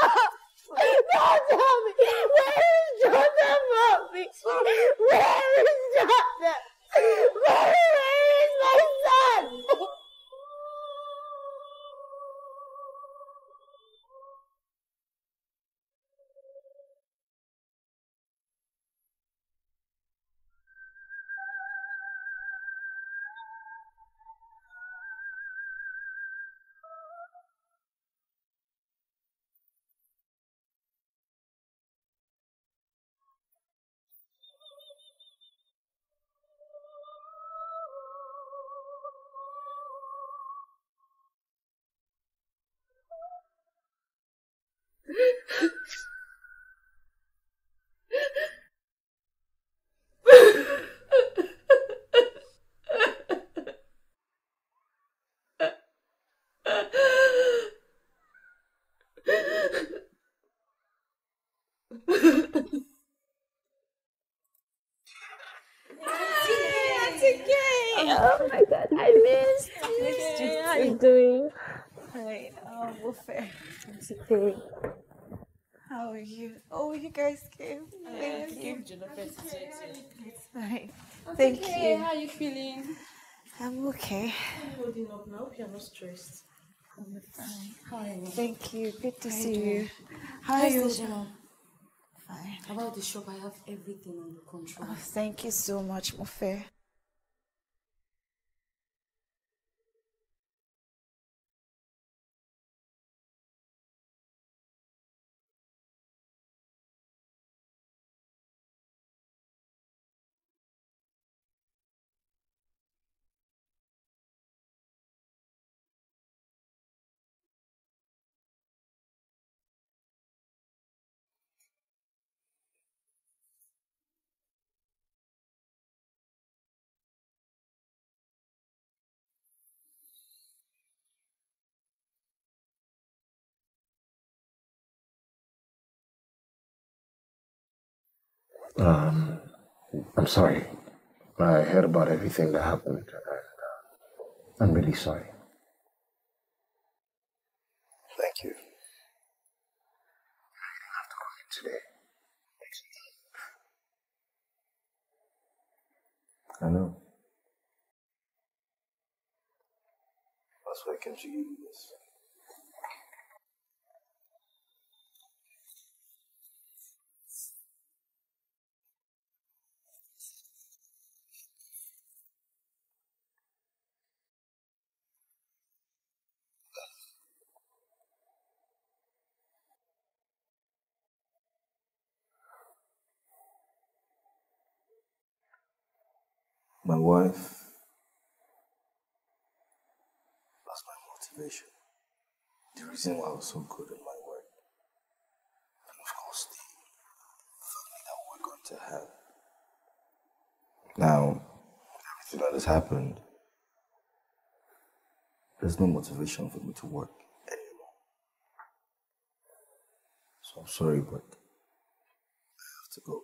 Don't tell me! Where is Jordan, mommy? Where is Jordan? Where is my son? Okay. How are you? Oh, you guys came. Yeah, I came to the first day. It's fine. Thank you. How are you feeling? I'm okay. I'm holding up now. You're not stressed. I'm fine. How are you? Thank you. Good to see you. How are you? Fine. About the shop, I have everything under control. Oh, thank you so much, Mofe. I'm sorry. I heard about everything that happened, and I'm really sorry. Thank you. I didn't have to come in today. I know. That's why I came to you with this. My wife. That's my motivation. The reason why I was so good at my work. And of course the family that we're going to have. Now, everything that has happened, there's no motivation for me to work anymore. So I'm sorry, but I have to go.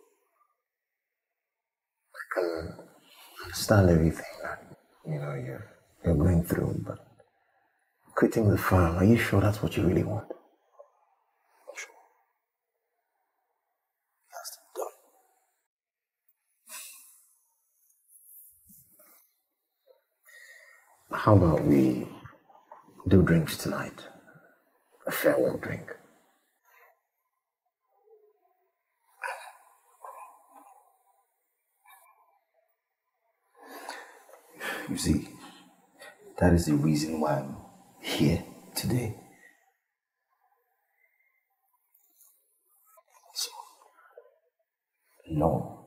I can understand everything that you're going through, but quitting the farm, are you sure that's what you really want? I'm sure. It has to be done. How about we do drinks tonight? A farewell drink. You see, that is the reason why I'm here today. So, no.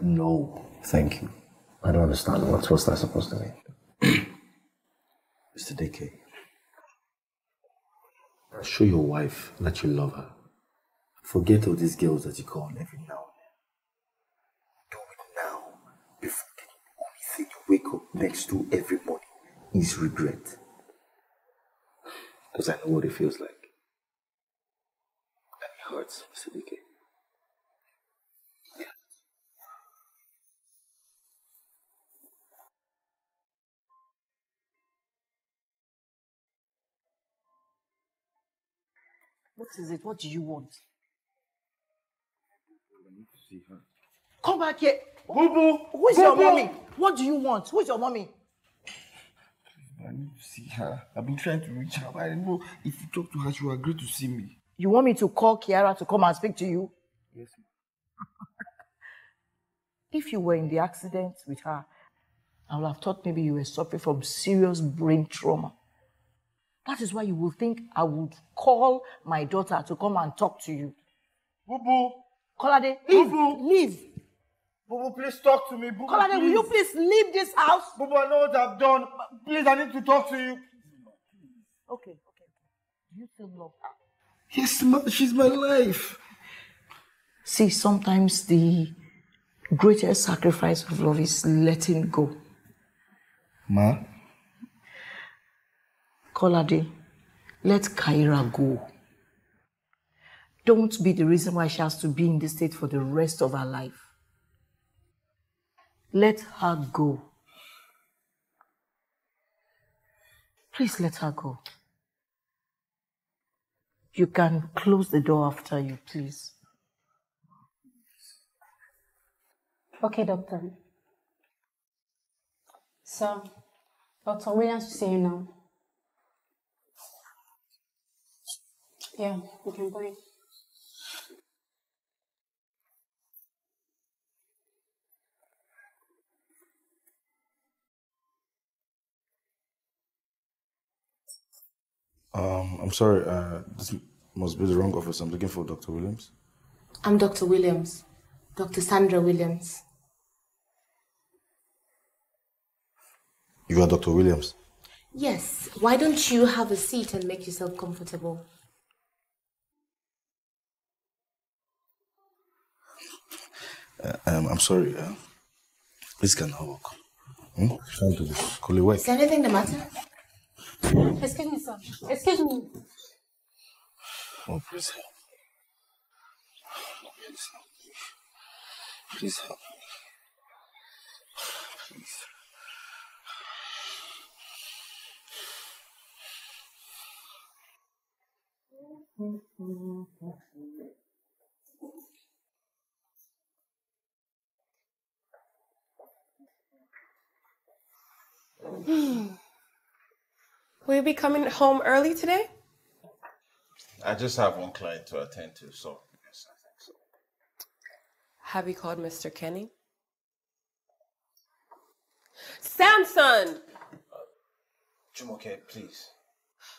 No, thank you. I don't understand. What's that supposed to mean? Mr. Deke, show your wife that you love her. Forget all these girls that you call on every now and then. Do it now. Before the only thing you wake up next to every morning is regret. Because I know what it feels like. And it hurts, Mr. Deke. What is it? What do you want? I need to see her. Come back here. Boo-boo. Who is your mommy? What do you want? Who is your mommy? I need to see her. I've been trying to reach her, but I know if you talk to her, she will agree to see me. You want me to call Kiara to come and speak to you? Yes, ma'am. If you were in the accident with her, I would have thought maybe you were suffering from serious brain trauma. That is why you will think I would call my daughter to come and talk to you. Bubu! Kolade, leave! Bubu. Leave! Bubu, please talk to me. Bubu, Kolade, will you please leave this house? Bubu, I know what I've done. Please, I need to talk to you. Okay, okay. Do you still love her? Yes, she's my life. See, sometimes the greatest sacrifice of love is letting go. Ma? Kolade, let Kaira go. Don't be the reason why she has to be in this state for the rest of her life. Let her go. Please let her go. You can close the door after you, please. Okay, Doctor. So, Dr. Williams is saying now. Yeah, you can go in. I'm sorry, this must be the wrong office. I'm looking for Dr. Williams. I'm Dr. Williams. Dr. Sandra Williams. You are Dr. Williams? Yes. Why don't you have a seat and make yourself comfortable? I'm sorry, please can I walk? Is anything the matter? Excuse me, sir. Excuse me. Oh, please help. Please help. Please. Will you be coming home early today? I just have one client to attend to, so yes, I think so. Have you called Mr. Kenny? Samson! Jumoke, please.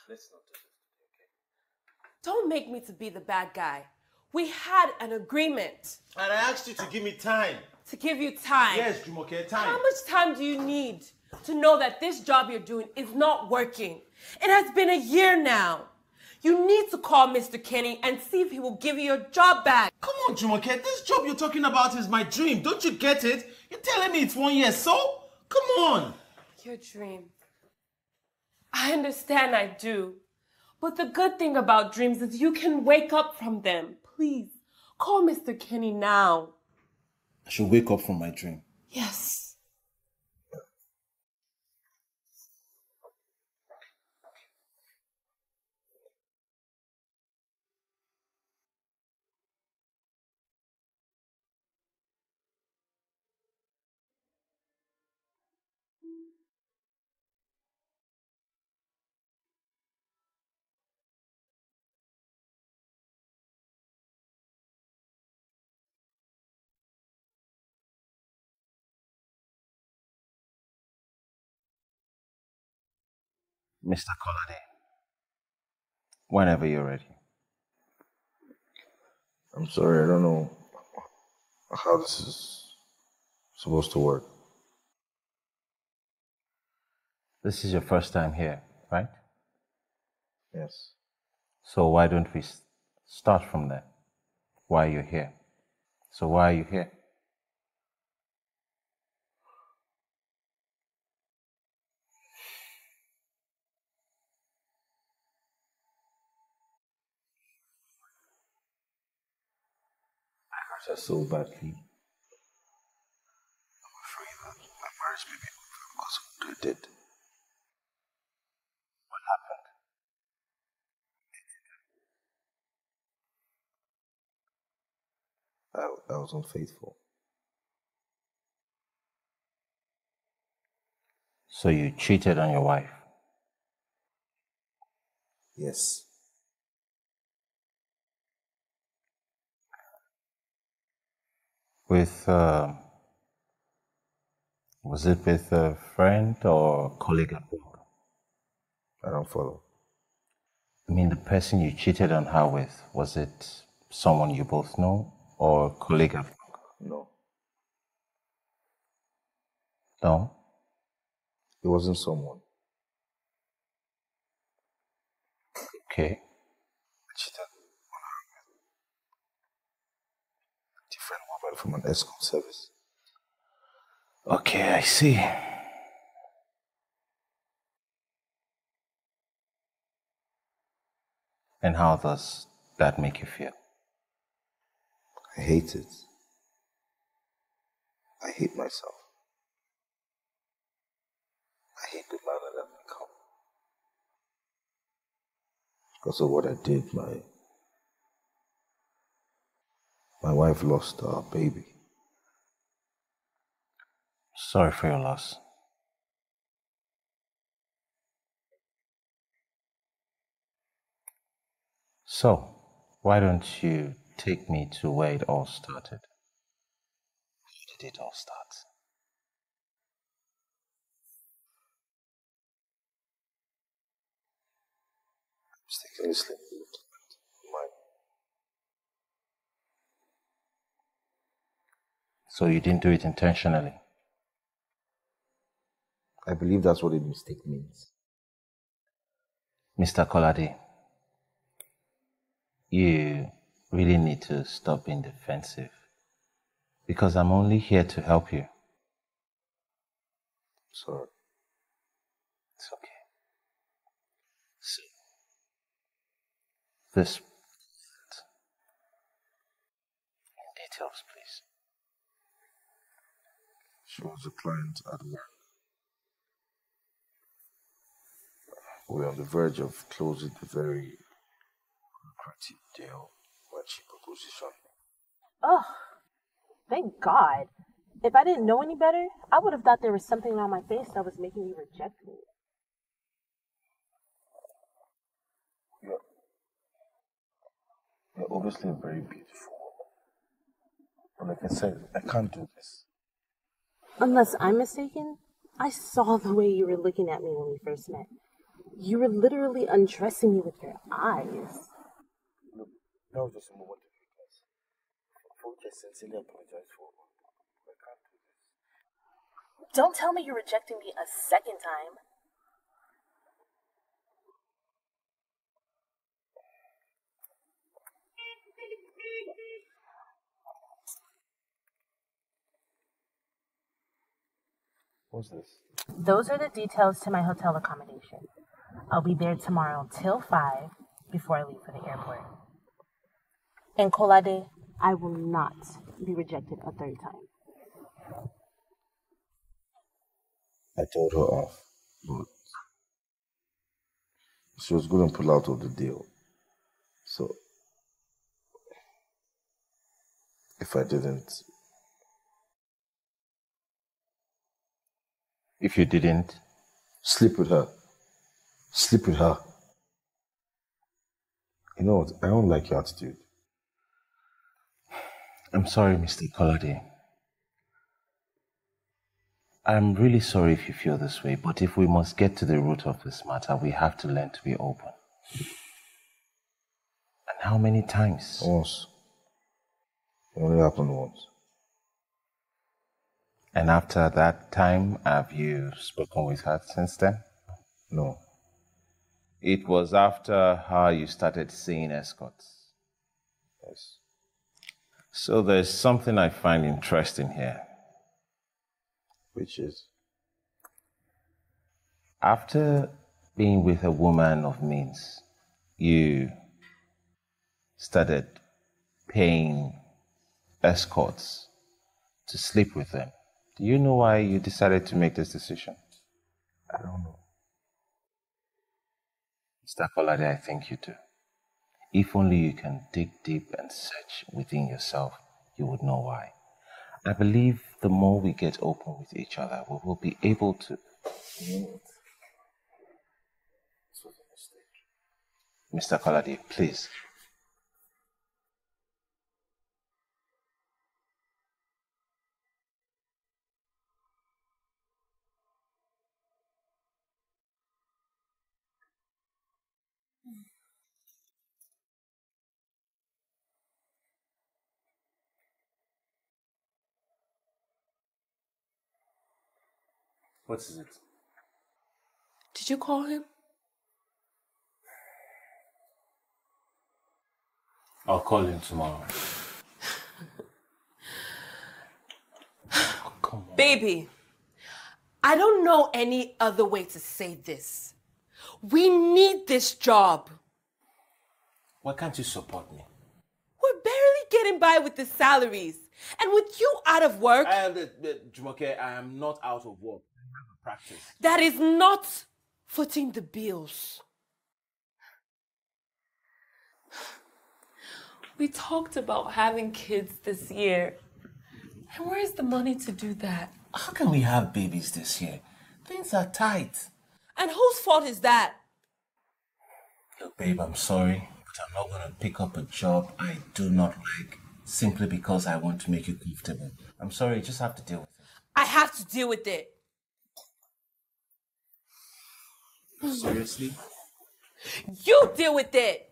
Let's not do this, okay? Don't make me to be the bad guy. We had an agreement. And I asked you to give me time. To give you time? Yes, Jumoke, time. How much time do you need to know that this job you're doing is not working? It has been a year now. You need to call Mr. Kenny and see if he will give you your job back. Come on, Jumoke, this job you're talking about is my dream. Don't you get it? You're telling me it's 1 year, so? Come on. Your dream. I understand, I do. But the good thing about dreams is you can wake up from them. Please, call Mr. Kenny now. I should wake up from my dream. Yes. Mr. Collady, whenever you're ready. I'm sorry, I don't know how this is supposed to work. This is your first time here, right? Yes. So why don't we start from there? Why are you here? So why are you here? So badly. I'm afraid that my marriage may be over because of what I did. What happened? I was unfaithful. So you cheated on your wife? Yes. With, was it with a friend or colleague at work? I don't follow. I mean, the person you cheated on her with, was it someone you both know or colleague at work? No. No? It wasn't someone. Okay. I cheated on her with a different woman from an escort service. Okay, I see. And how does that make you feel? I hate it. I hate myself. I hate the man that I've become. Because of what I did, my wife lost our baby. Sorry for your loss. So, why don't you take me to where it all started? How did it all start? I was taking a sleep. So you didn't do it intentionally? I believe that's what a mistake means. Mr. Collady, you really need to stop being defensive, because I'm only here to help you. Sorry. It's okay. See, this in details, please. She was a client at work. We were on the verge of closing the very lucrative deal when she propositioned me. Oh, thank God. If I didn't know any better, I would have thought there was something on my face that was making you reject me. You're obviously a very beautiful woman. But like I said, I can't do this. Unless I'm mistaken, I saw the way you were looking at me when we first met. You were literally undressing me with your eyes. Look, that was just a moment of weakness. just sincerely apologize for what I can't do this. Don't tell me you're rejecting me a second time. What's this? Those are the details to my hotel accommodation. I'll be there tomorrow till 5 before I leave for the airport. And Kolade, I will not be rejected a third time. I told her off, but she was going to pull out of the deal. So, if I didn't... If you didn't, sleep with her. Sleep with her. You know what? I don't like your attitude. I'm sorry, Mr. Kolade. I'm really sorry if you feel this way, but if we must get to the root of this matter, we have to learn to be open. And how many times? Once. It only happened once. And after that time, have you spoken with her since then? No. It was after her you started seeing escorts. Yes. So there's something I find interesting here. Which is? After being with a woman of means, you started paying escorts to sleep with them. Do you know why you decided to make this decision? I don't know. Mr. Kolade, I think you do. If only you can dig deep and search within yourself, you would know why. I believe the more we get open with each other, we will be able to... You know what? This was a mistake. Mr. Kolade, please. What is it? Did you call him? I'll call him tomorrow. Oh, come on. Baby, I don't know any other way to say this. We need this job. Why can't you support me? We're barely getting by with the salaries. And with you out of work... Jumoke, I am not out of work. Practice. That is not footing the bills. We talked about having kids this year. And where is the money to do that? How can we have babies this year? Things are tight. And whose fault is that? Look, babe, I'm sorry, but I'm not going to pick up a job I do not like simply because I want to make you comfortable. I'm sorry, you just have to deal with it. I have to deal with it. Seriously? You deal with it!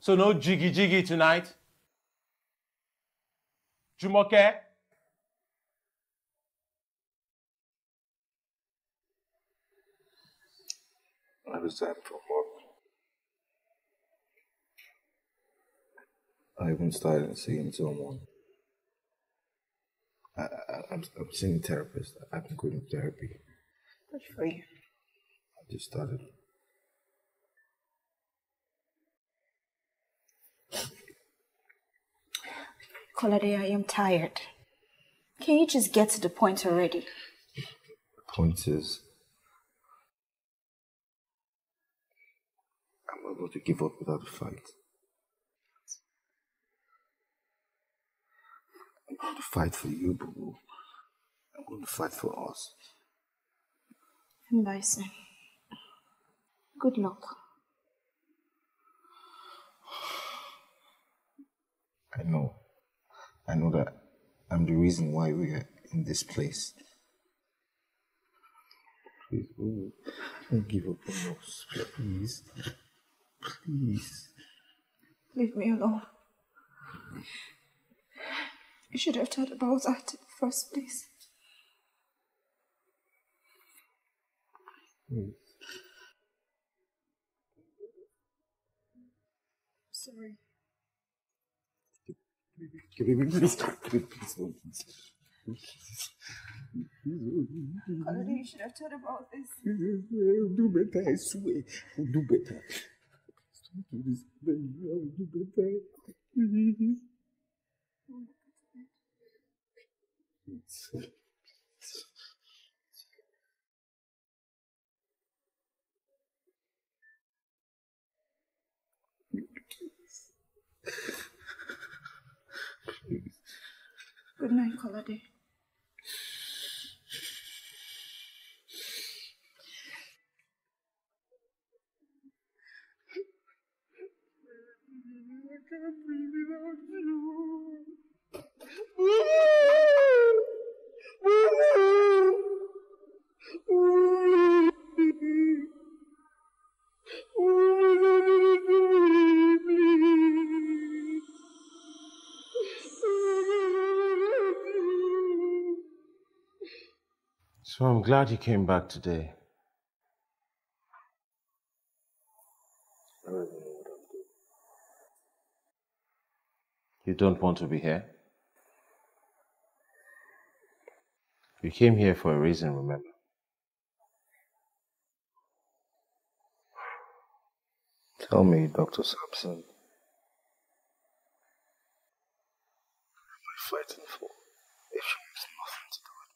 So no jiggy jiggy tonight? Jumoke? I resigned from work. I even started singing till morning. I'm seeing a therapist. I've been going to therapy. Good for you. I just started. Kolade, I am tired. Can you just get to the point already? The point is, I'm not going to give up without a fight. I'm going to fight for you, boo-boo. I'm going to fight for us. Mbaise, good luck. I know that I'm the reason why we are in this place. Please, boo-boo, don't give up on us. Please. Please. Leave me alone. You should have thought about that in the first place. Mm. Sorry. Please. Already you should have thought about this. I'll do better, I swear. I'll do better. Please don't do this. I'll do better. Please. Please. Good night, Colade. I can't breathe without you. So I'm glad you came back today. You don't want to be here? You came here for a reason, remember? Tell me, Dr. Sampson. What am I fighting for? If she has nothing to do with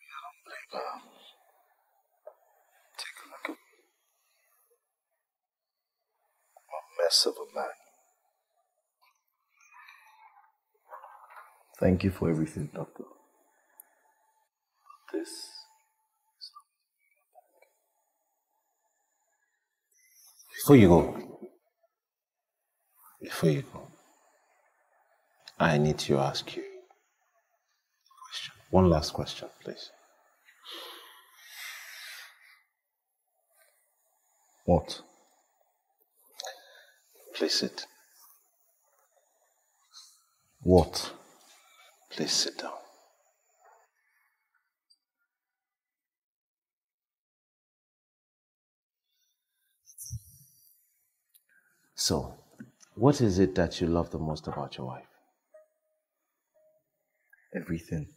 me. I don't blame her. Take a look at me. I'm a mess of a man. Thank you for everything, Doctor. This is not... Before you go, I need to ask you a question. One last question, please. What? Please sit. What? Please sit down. So, what is it that you love the most about your wife? Everything. I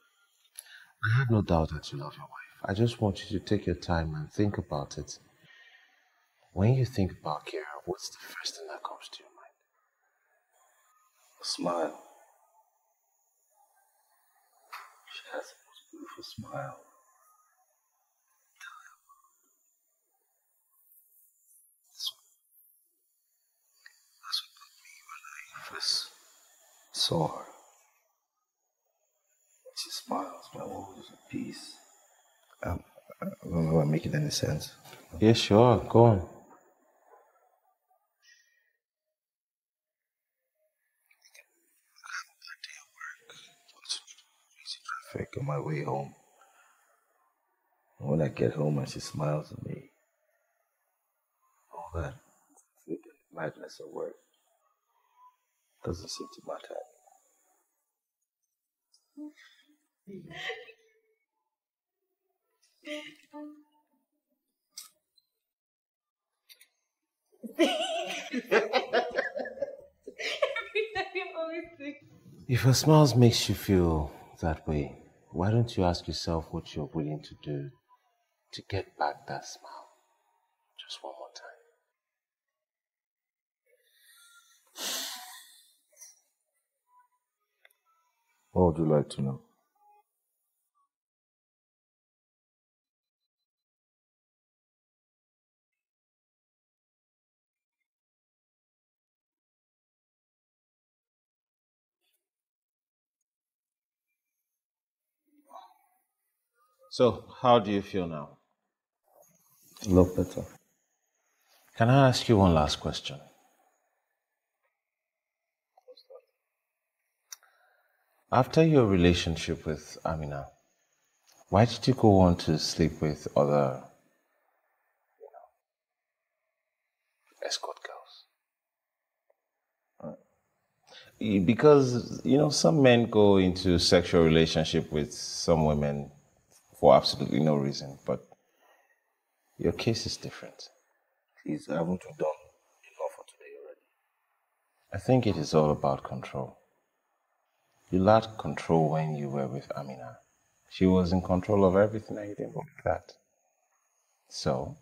have no doubt that you love your wife. I just want you to take your time and think about it. When you think about Kira, what's the first thing that comes to your mind? A smile. She has the most beautiful smile. That's what made me when I first saw her. She smiles, my world is at peace. I don't know if I'm making any sense. Yeah, sure, go on. On my way home. And when I get home and she smiles at me, all that madness at work doesn't seem to matter anymore. If her smiles makes you feel that way, why don't you ask yourself what you're willing to do to get back that smile? Just one more time. What would you like to know? So, how do you feel now? A lot better. Can I ask you one last question? What's that? After your relationship with Amina, why did you go on to sleep with other, escorts? Because, you know, some men go into sexual relationship with some women for absolutely no reason, but your case is different. Please, I haven't done enough for today already. I think it is all about control. You lacked control when you were with Amina. She was in control of everything and you didn't like that. So,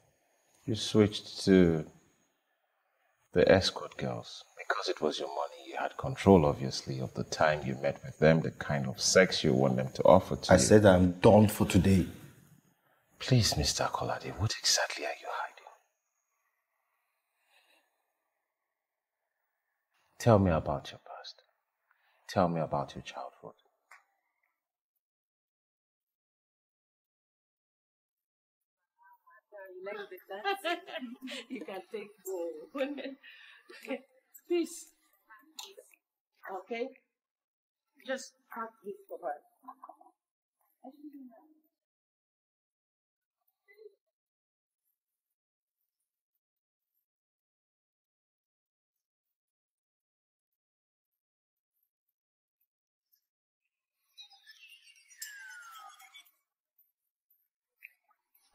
you switched to the escort girls. Because it was your money, you had control, obviously, of the time you met with them, the kind of sex you want them to offer to you. I said I'm done for today. Please, Mr. Kolade, what exactly are you hiding? Tell me about your past. Tell me about your childhood. You can take more. Please. Okay? Just pack this for her. I didn't do that.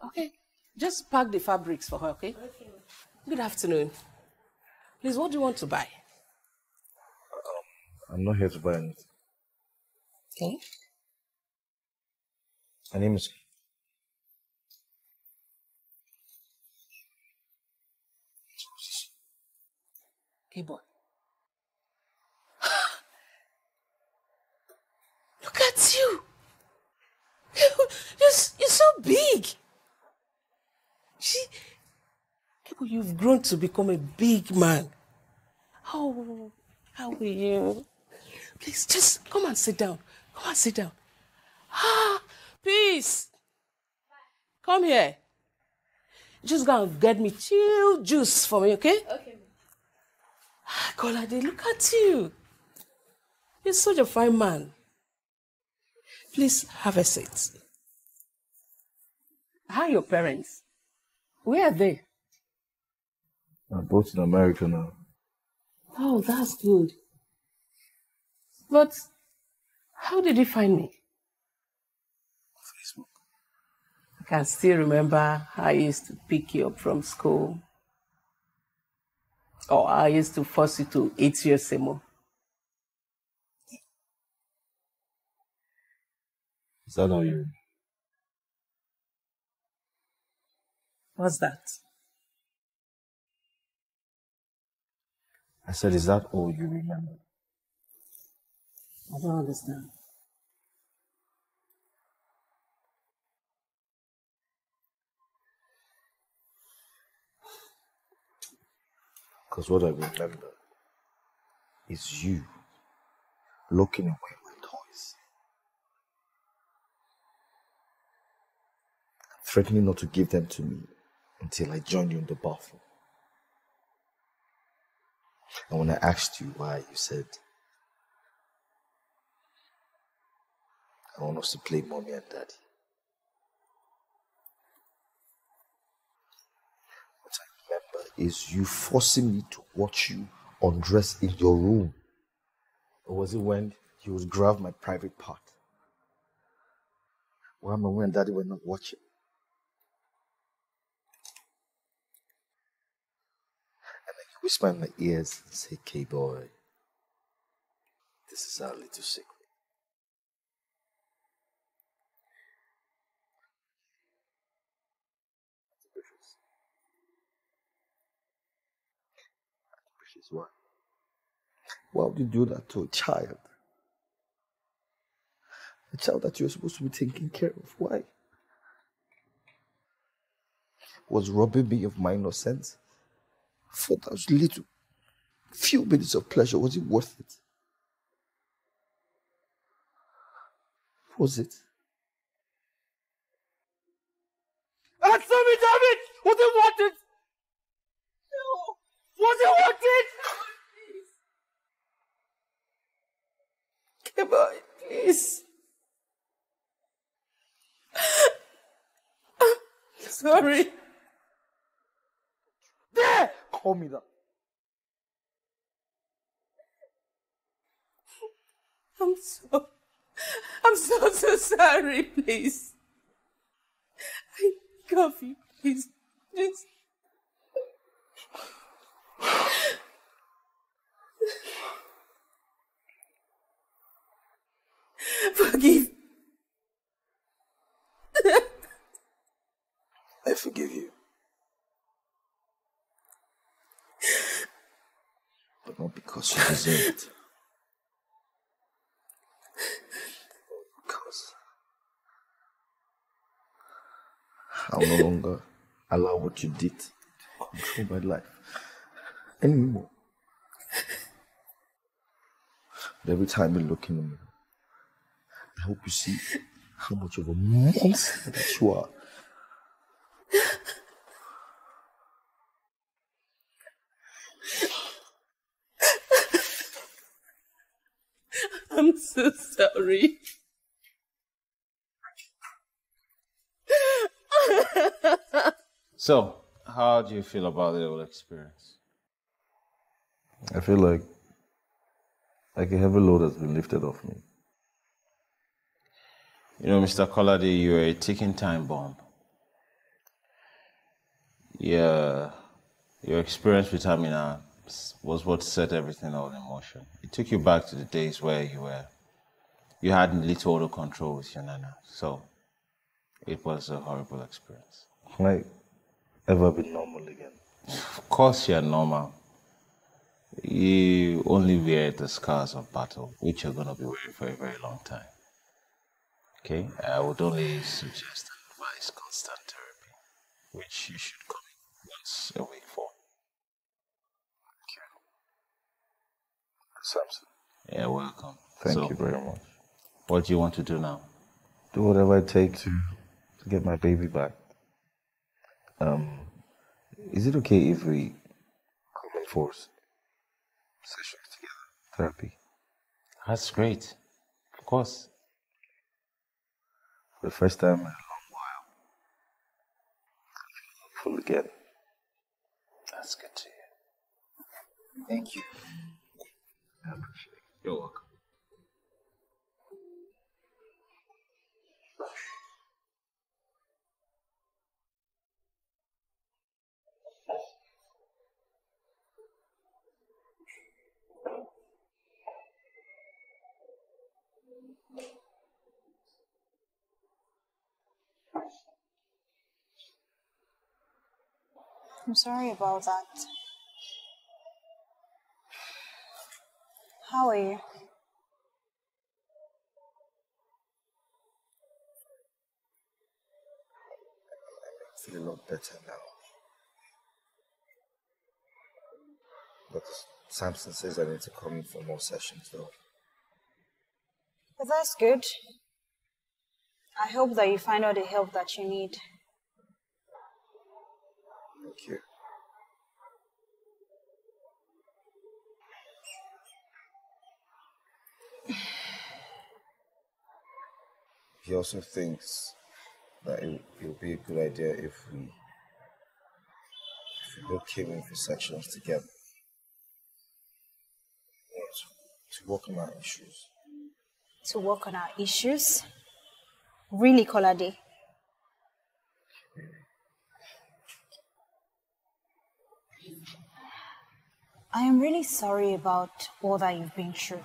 Okay. Just pack the fabrics for her, okay? Okay. Good afternoon. Please, what do you want to buy? I'm not here to buy anything. Okay. My name is... Okay, boy. Look at you! You're so big! You've grown to become a big man. Oh, how are you? Please, just come and sit down. Come and sit down. Ah, please. Come here. Just go and get me chill juice for me, okay? Okay. Ah, Kolade, look at you. You're such a fine man. Please, have a seat. How are your parents? Where are they? I'm both in America now. Oh, that's good. But how did you find me? Facebook. I can still remember how I used to pick you up from school. Or I used to force you to eat your semo. Is that all you? What's that? I said, is that all you remember? I don't understand. Because what I remember is you looking away my toys, threatening not to give them to me until I joined you in the bathroom. And when I asked you why, you said, I want us to play mommy and daddy. What I remember is you forcing me to watch you undress in your room. Or was it when you would grab my private part? Why mommy and daddy were not watching? Whisper in my ears and say, K-boy, this is our little secret. Precious one. Why would you do that to a child? A child that you're supposed to be taking care of. Why? Was robbing me of my innocence? For those little few minutes of pleasure, was it worth it? Was it? Answer me, damn it! Was it worth it? No! Was it worth it? Come on, please. Sorry. There! Call me that. I'm so sorry, please. I love you, please. Just... Forgive. I forgive you. But not because you deserve it. Because I'll no longer allow what you did to control my life anymore. But every time you look in the mirror, I hope you see how much of a monster that you are. I'm so sorry. So, how do you feel about the whole experience? I feel like a heavy load has been lifted off me. You know, Mr. Collady, you're a ticking time bomb. Yeah, your experience with Amina was what set everything all in motion. It took you back to the days where you had little auto control with your nana. So, it was a horrible experience. Can I ever be normal again? Of course you're normal. You only wear the scars of battle, which you're going to be wearing for a very long time. Okay, I would only suggest and advise constant therapy, which you should come in once a week for. Thank you. Samson. Yeah, welcome. Thank you very much. What do you want to do now? Do whatever it takes to get my baby back. Is it okay if we come in force sessions together? Therapy. That's great. Of course. For the first time in a long while, I feel hopeful again. That's good to hear. Thank you. I appreciate it. You're welcome. I'm sorry about that. How are you? I feel a lot better now. But Samson says I need to come in for more sessions though. But that's good. I hope that you find all the help that you need. Thank you. He also thinks that it would be a good idea if we both came in for sections together to work on our issues. To work on our issues? Really, Collady? I am really sorry about all that you've been through.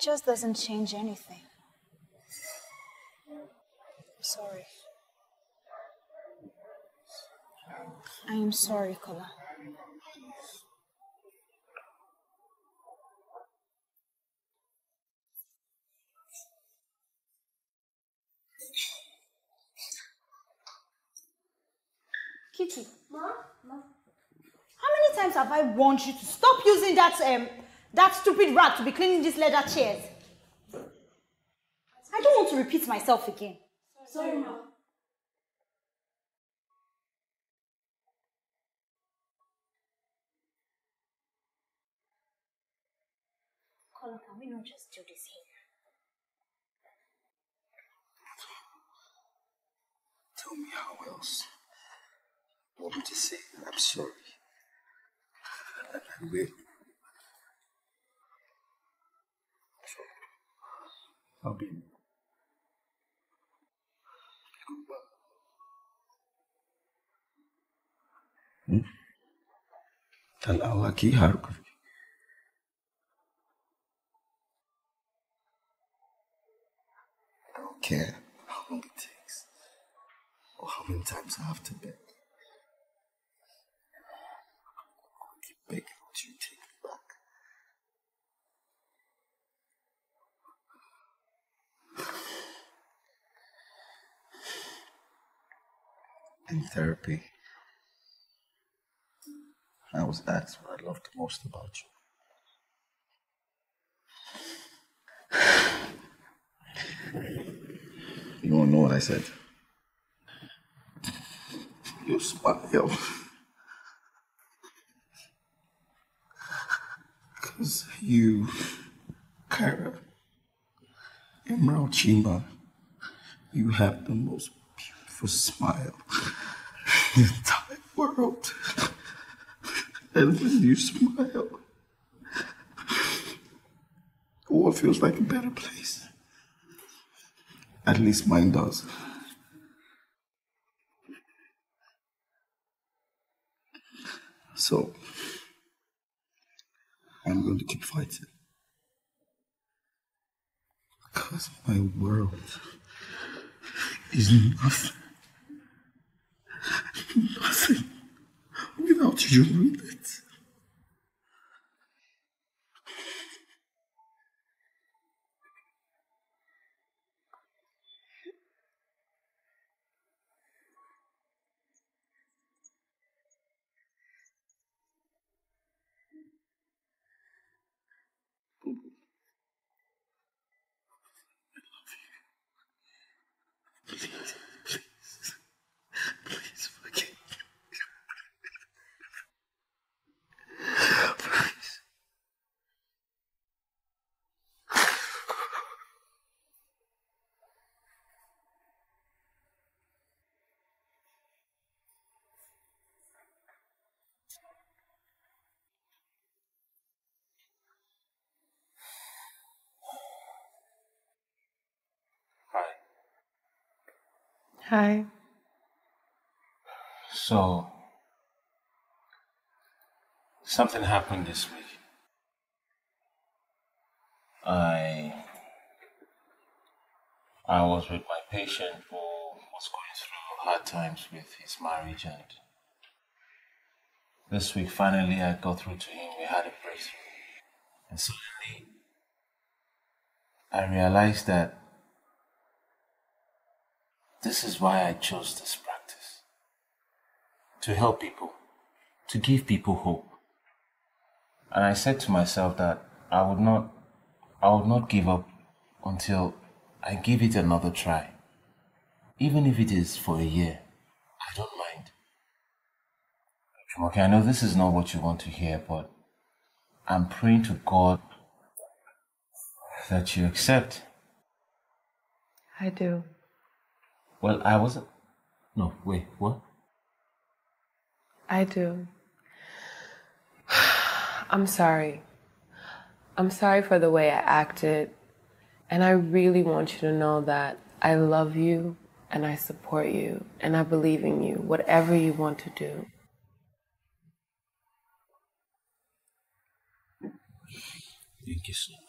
Just doesn't change anything. I'm sorry. I am sorry, Kola. Kitty, Mom? How many times have I warned you to stop using that stupid rat to be cleaning these leather chairs? I don't want to repeat myself again. Sorry, Mom. Colin, can we not just do this here? Tell me how else. want me to say? I'm sorry. I will. I'll be. Talawa ki haruk. I don't care how long it takes or how many times I have to beg. I'll keep begging until you take me back. In therapy, I was asked what I loved most about you. You won't know what I said. You smile. Because you, Kyra, Emerald Chima, you have the most beautiful smile in the entire world. And when you smile, the world feels like a better place. At least mine does. So, I'm going to keep fighting. Because my world is nothing without you in it. Hi. So, something happened this week. I was with my patient who was going through hard times with his marriage, and this week finally I got through to him. We had a breakthrough. And suddenly, I realized that this is why I chose this practice. To help people. To give people hope. And I said to myself that I would not give up until I give it another try. Even if it is for a year, I don't mind. Okay, I know this is not what you want to hear, but I'm praying to God that you accept. I do. Well, I wasn't... No, wait, what? I do. I'm sorry. I'm sorry for the way I acted. And I really want you to know that I love you and I support you and I believe in you, whatever you want to do. Thank you so much.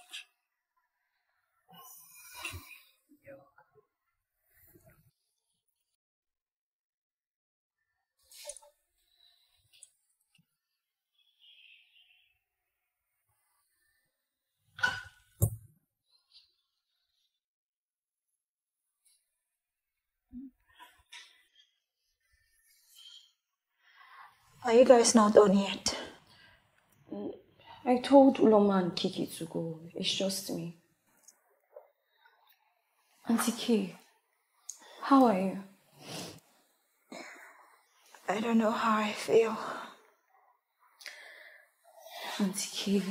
Are you guys not done yet? I told Uloma and Kiki to go. It's just me. Auntie K, how are you? I don't know how I feel. Auntie K,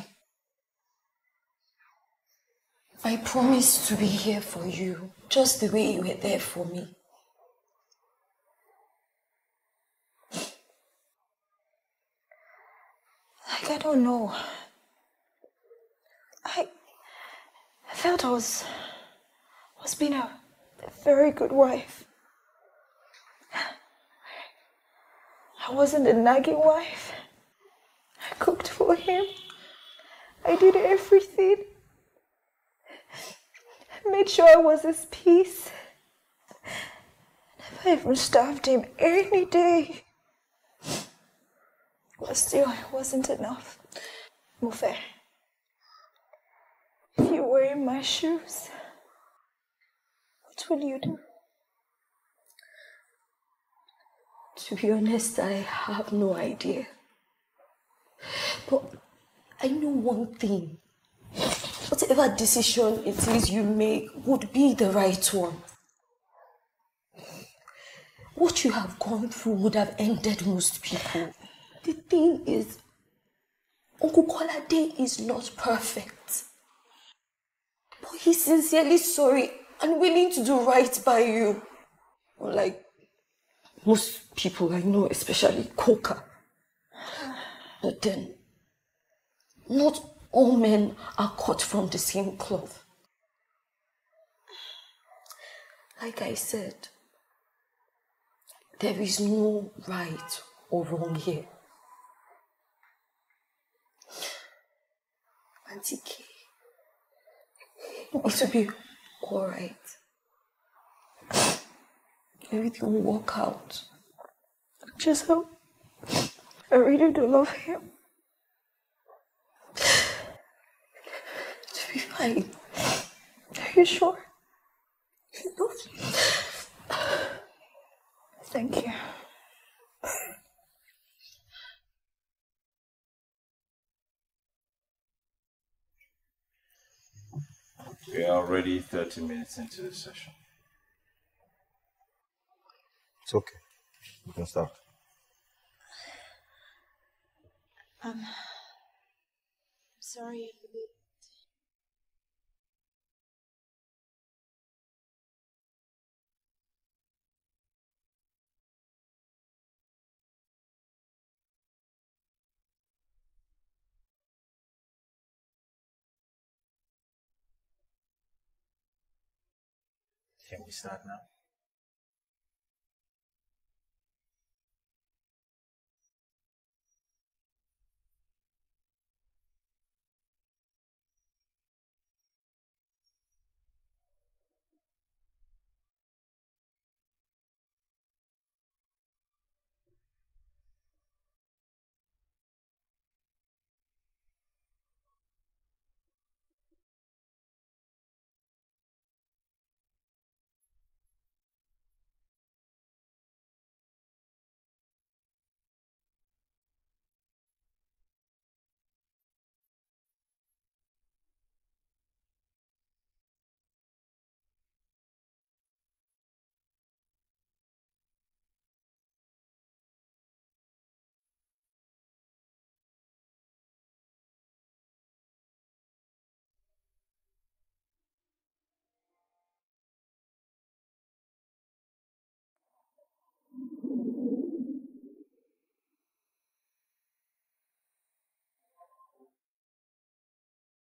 I promised to be here for you, just the way you were there for me. Like, I don't know. I felt I was being a very good wife. I wasn't a nagging wife. I cooked for him. I did everything. I made sure I was his peace. I never even starved him any day. But still, it wasn't enough. Mufe, if you were in my shoes, what will you do? To be honest, I have no idea. But I know one thing. Whatever decision it is you make would be the right one. What you have gone through would have ended most people. The thing is, Uncle Kolade is not perfect. But he's sincerely sorry and willing to do right by you. Unlike most people I know, especially Coca. But then, not all men are cut from the same cloth. Like I said, there is no right or wrong here. Auntie K, it will be alright. Everything will work out. Just hope. I really do love him. To be fine. Are you sure? No. Thank you. We are already 30 minutes into the session. It's okay. You can start. I'm sorry. Can we start now?